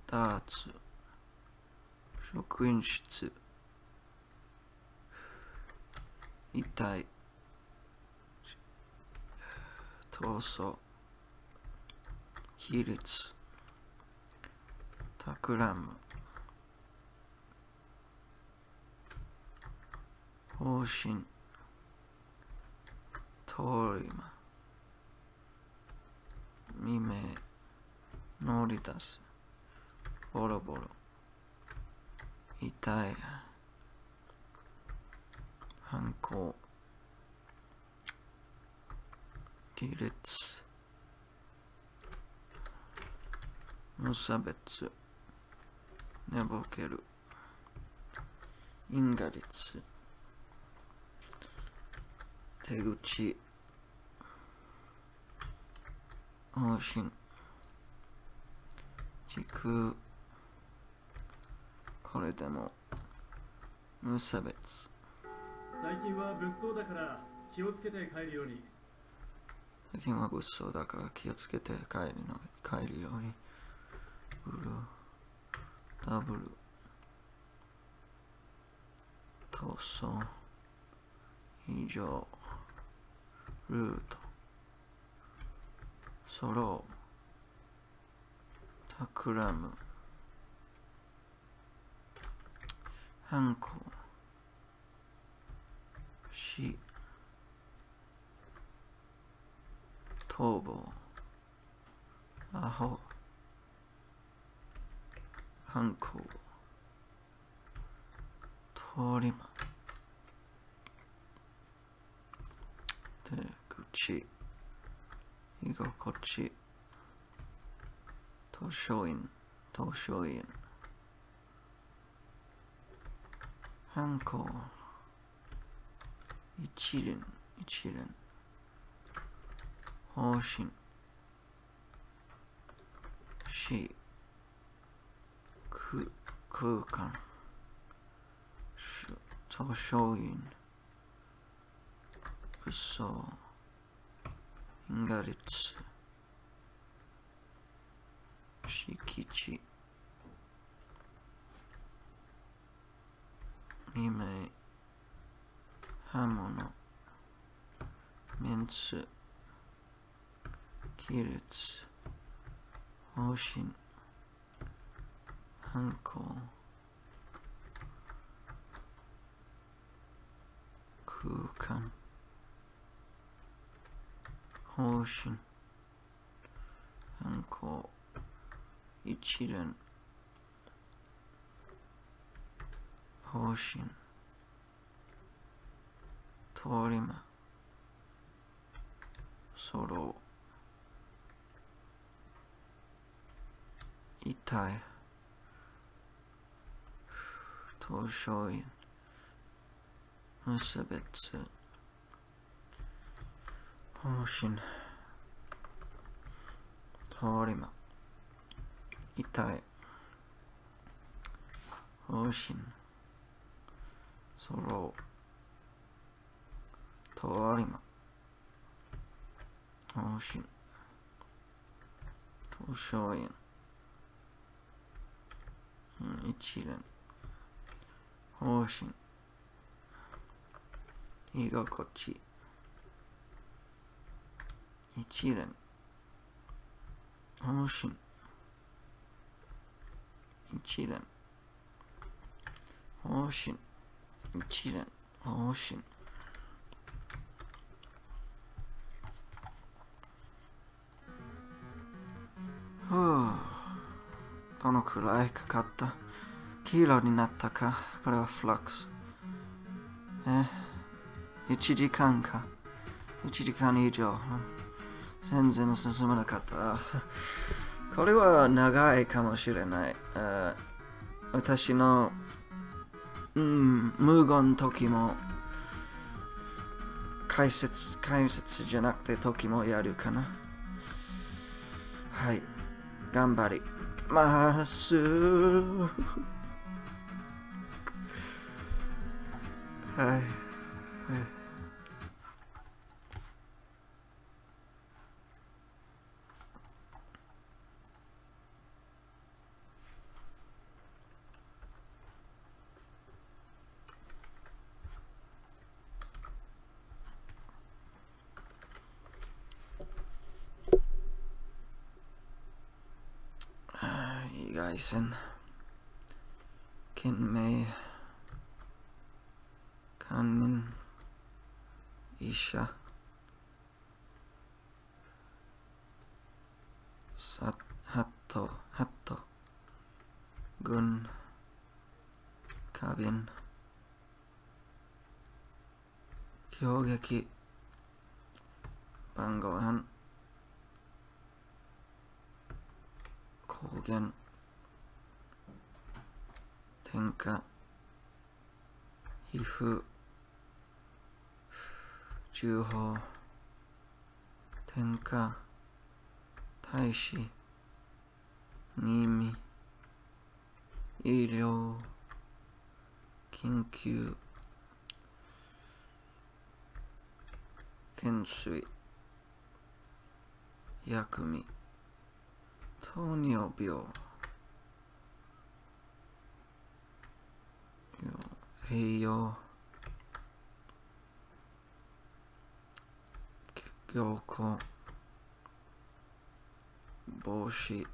ダーツ職員室遺体闘争亀裂企む方針通り魔未明乗り出すボロ痛い反抗亀裂無差別寝ぼける因果律手口方針時空これでも無差別最近は物騒だから気をつけて帰るようにダブル闘争以上ルート揃う企む反抗死逃亡アホ反抗通り魔手口居心地図書院反抗一輪方針空間図書院物騒因果律敷地未明刃物 Kansı Kirit Hoshin Hanko Kukan Hoshin Hanko Ichiren Hoshin Torima Soro Itai Toshoin Musabetsu Hoshin Torima Itai Hoshin Soro Torima Hoshin Toshoin Ichiren Hoshin Higakochi Ichiren Hoshin Ichiren Hoshin Ichiren Hoshinどのくらいかかった黄色になったかこれはフラックス。1時間か。1時間以上。全然進まなかった。これは長いかもしれない。私の、無言時も解説じゃなくて時もやるかな。はい。頑張ります。はい。Geisen, Kinmei, Kanin, Isha, Hatto, Gun, Kabin, Kyogeki, Bangohan, Kogen Tenka Hifu Juho Tenka Taishi Nimi Iryo Kinkyu Kensui Yakumi Tonyo Bio Heyo Kyoko Boshi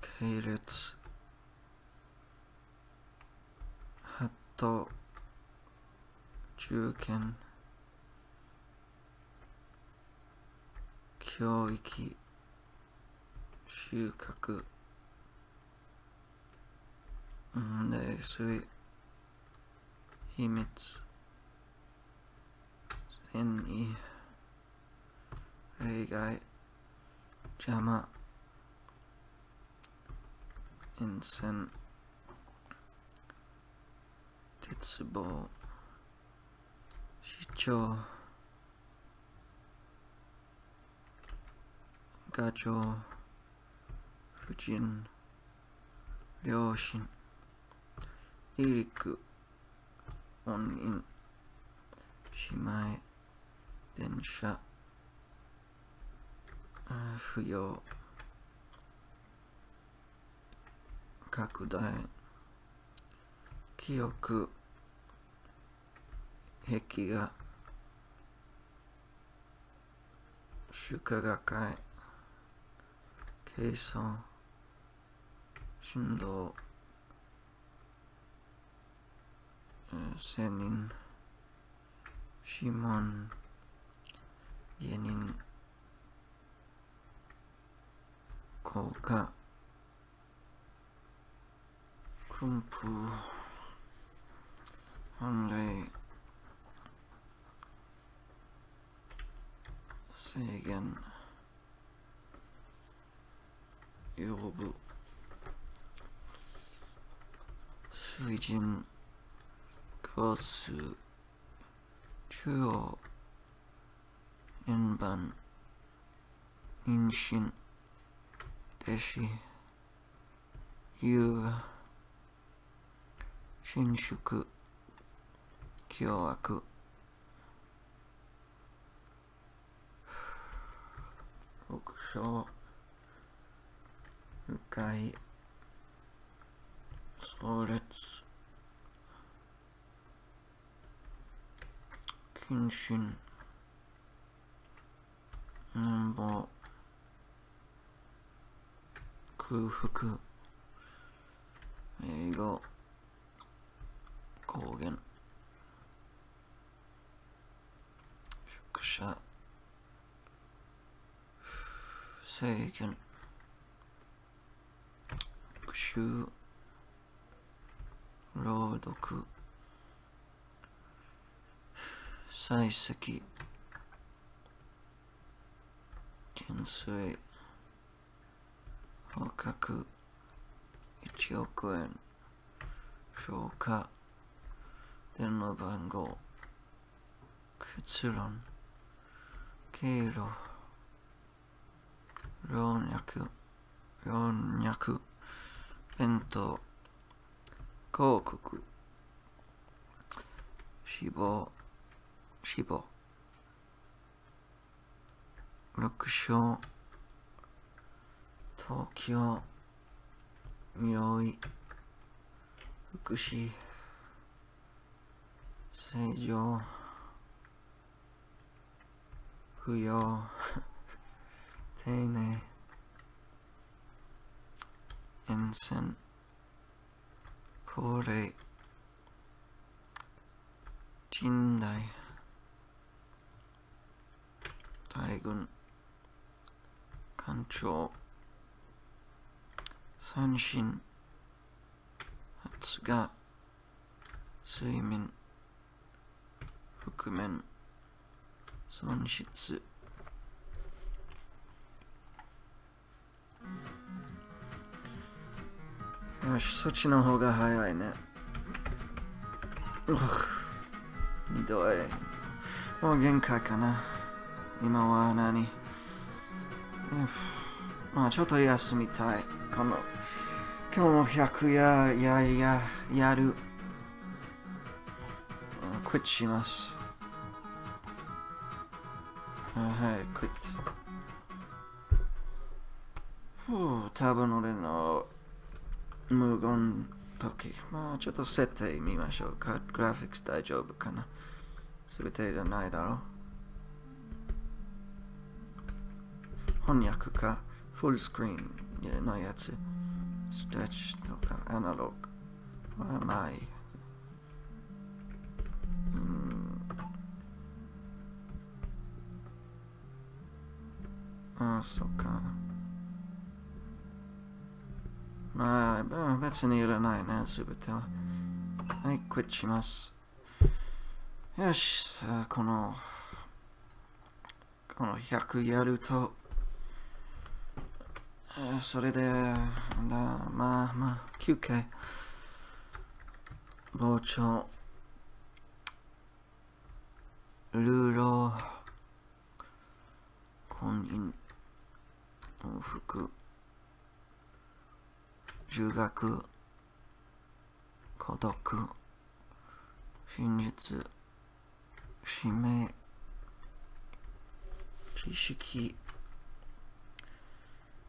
Keiretsu Hatto Juken Kyoiki Shukakuで、そういう秘密善意例外邪魔沿線鉄棒市長牙城夫人両親イリク、音韻、姉妹、電車、不要、拡大、記憶、壁画、shuka gakai keisan shundou senin shimon genin kouka kumpu honrei Seigen Yobu Suijin Kosu Chuo Inban Inshin Deshi Yuga Shinshuku Kyoaku Okusho Ukai Soretsu Kinshin Nambo Kufuku Eigo Kogen Shukusha Seiken Kushu Rodoku Saisaki Kensui Hokaku 1億円 消化 電の番号 結論 経路 老若弁当広告死亡6章東京妙意福祉正常不要丁寧沿線高齢近代大軍官庁三振発芽睡眠覆面損失よし、そっちの方が早いね。うっ、ひどい。もう限界かな。今は何？まあちょっと休みたい。今日も100やる。クイットします。はい、クイット。多分俺の無言時、まあちょっと設定見ましょうか。グラフィックス大丈夫かな。すべてじゃないだろう。翻訳か、フルスクリーン入れないやつ、ストレッチとか、アナログ、まあまあいい。ああ、そっか。まあ別にいらないね、すべては。はい、クイットします。よし、この100やると、それで、まあ、休憩。傍聴。流浪。婚姻。往復。中学孤独真実使命知識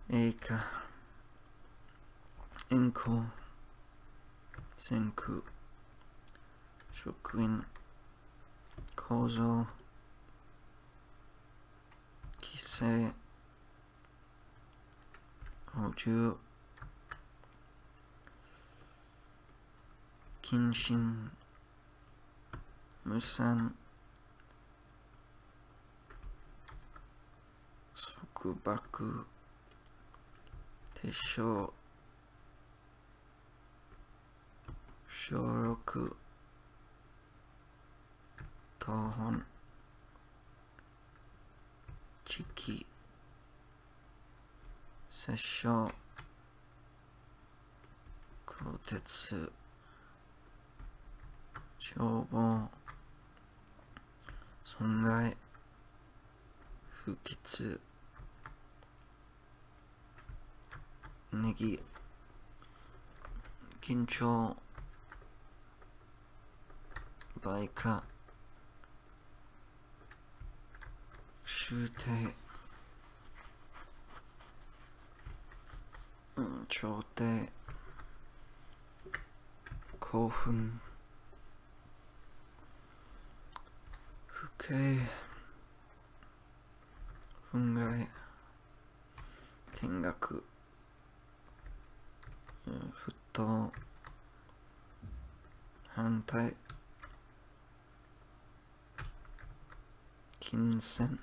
栄華遠行先駆職員構造喫茶 say Hojo Kinshin Musan Tsukubaku Teisho Shoroku Tohon Chiki Sessho Kotetsu Chobon Songai Fukitsu Negi Kinchou Baika Shutei Chotei Kofun Fukei Fungai Kengaku Futto Hantai Kinsen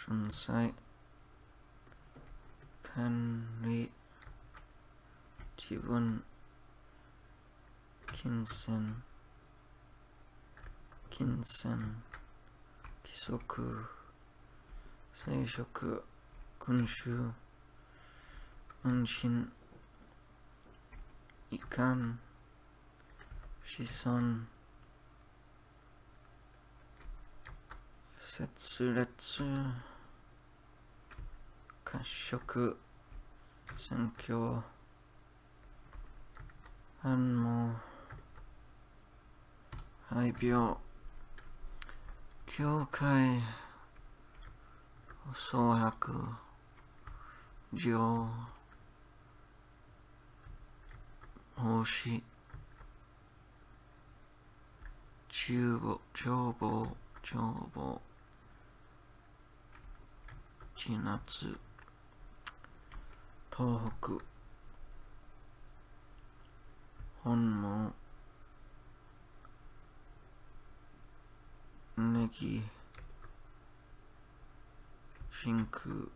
Shunsai Kanri Jibun Kinsen Kinsen Kisoku Seishoku Kunshu Unshin Ikan Shison Setsuretsu Kashoku Senkyo Hanmo Haibyo Kyokai Osohaku Jyo Hoshi Chubo Chobo Chobo Chinatsu Tohoku Honmo Negi Shinku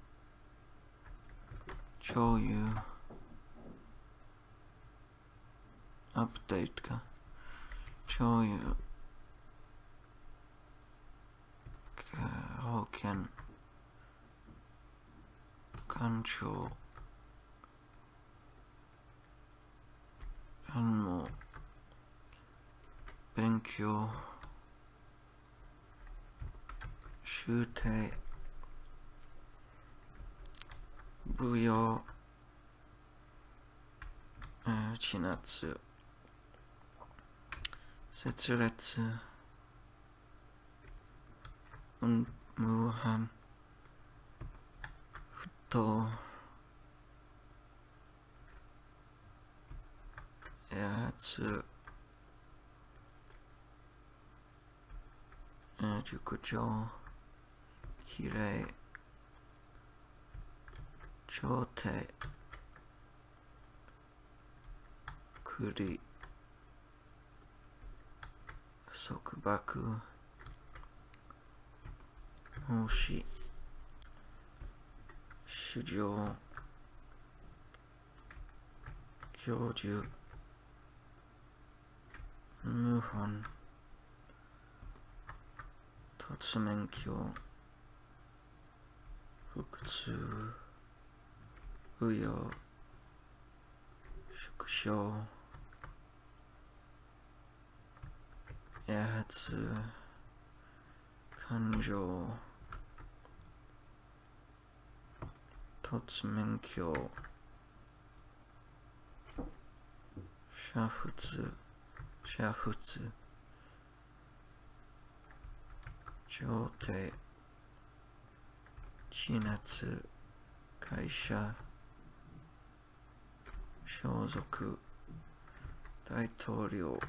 Choyu Update ka Choyu Hoken Kancho Hanmo Benkyo Shutei Buyo Chinatsu Setsuretsu und Muhan Futo Yatsu Jukucho Hirei Chotei Kuri Sokubaku Hoshi Shujo Kyoju Muhon Totsumenkyo Fukutsu Uyo Shukusho Yahatsu Kanjo Totsumenkyo Shafutsu Jotei Chinatsu Kaisha Shouzoku Daitoryo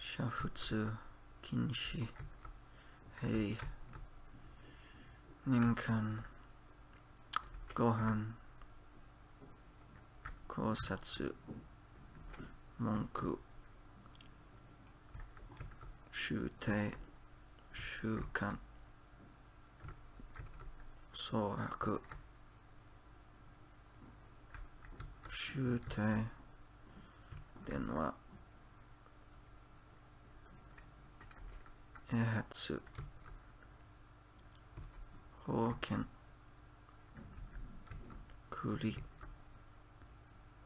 Shafutsu Kinshi, Hei, Ninkan, Gohan, Kosatsu, Monku, Shutei, Shukan, Sohaku, Shutei, Denwa, Ehatsu, Hoken, Kuri,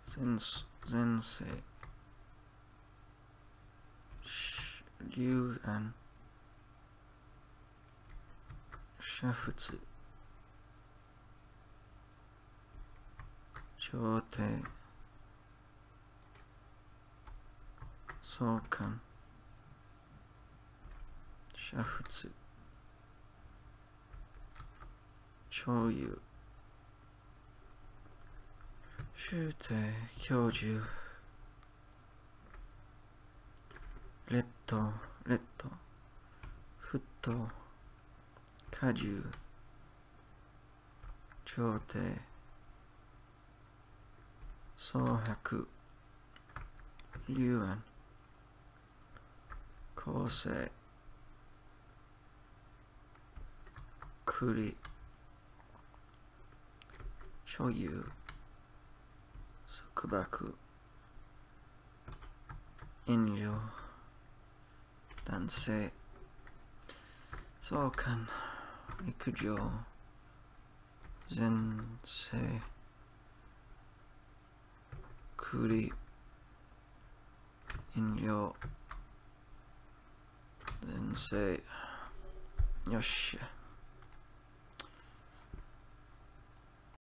Sensei, Ryuan, Shafutsu, Chotei, Sokan, Shafutsu, Chōyu, Shutei, Kyoju, Retto, Futto, Kaju, Chōtei, Sohaku, Ryuan, Kosei, Kuri, Chōyu, Sokubaku, Inryo, Dansei, Sokan, Rikujō, Zensei, Kuri, Inryo, Zensei. Yoshi.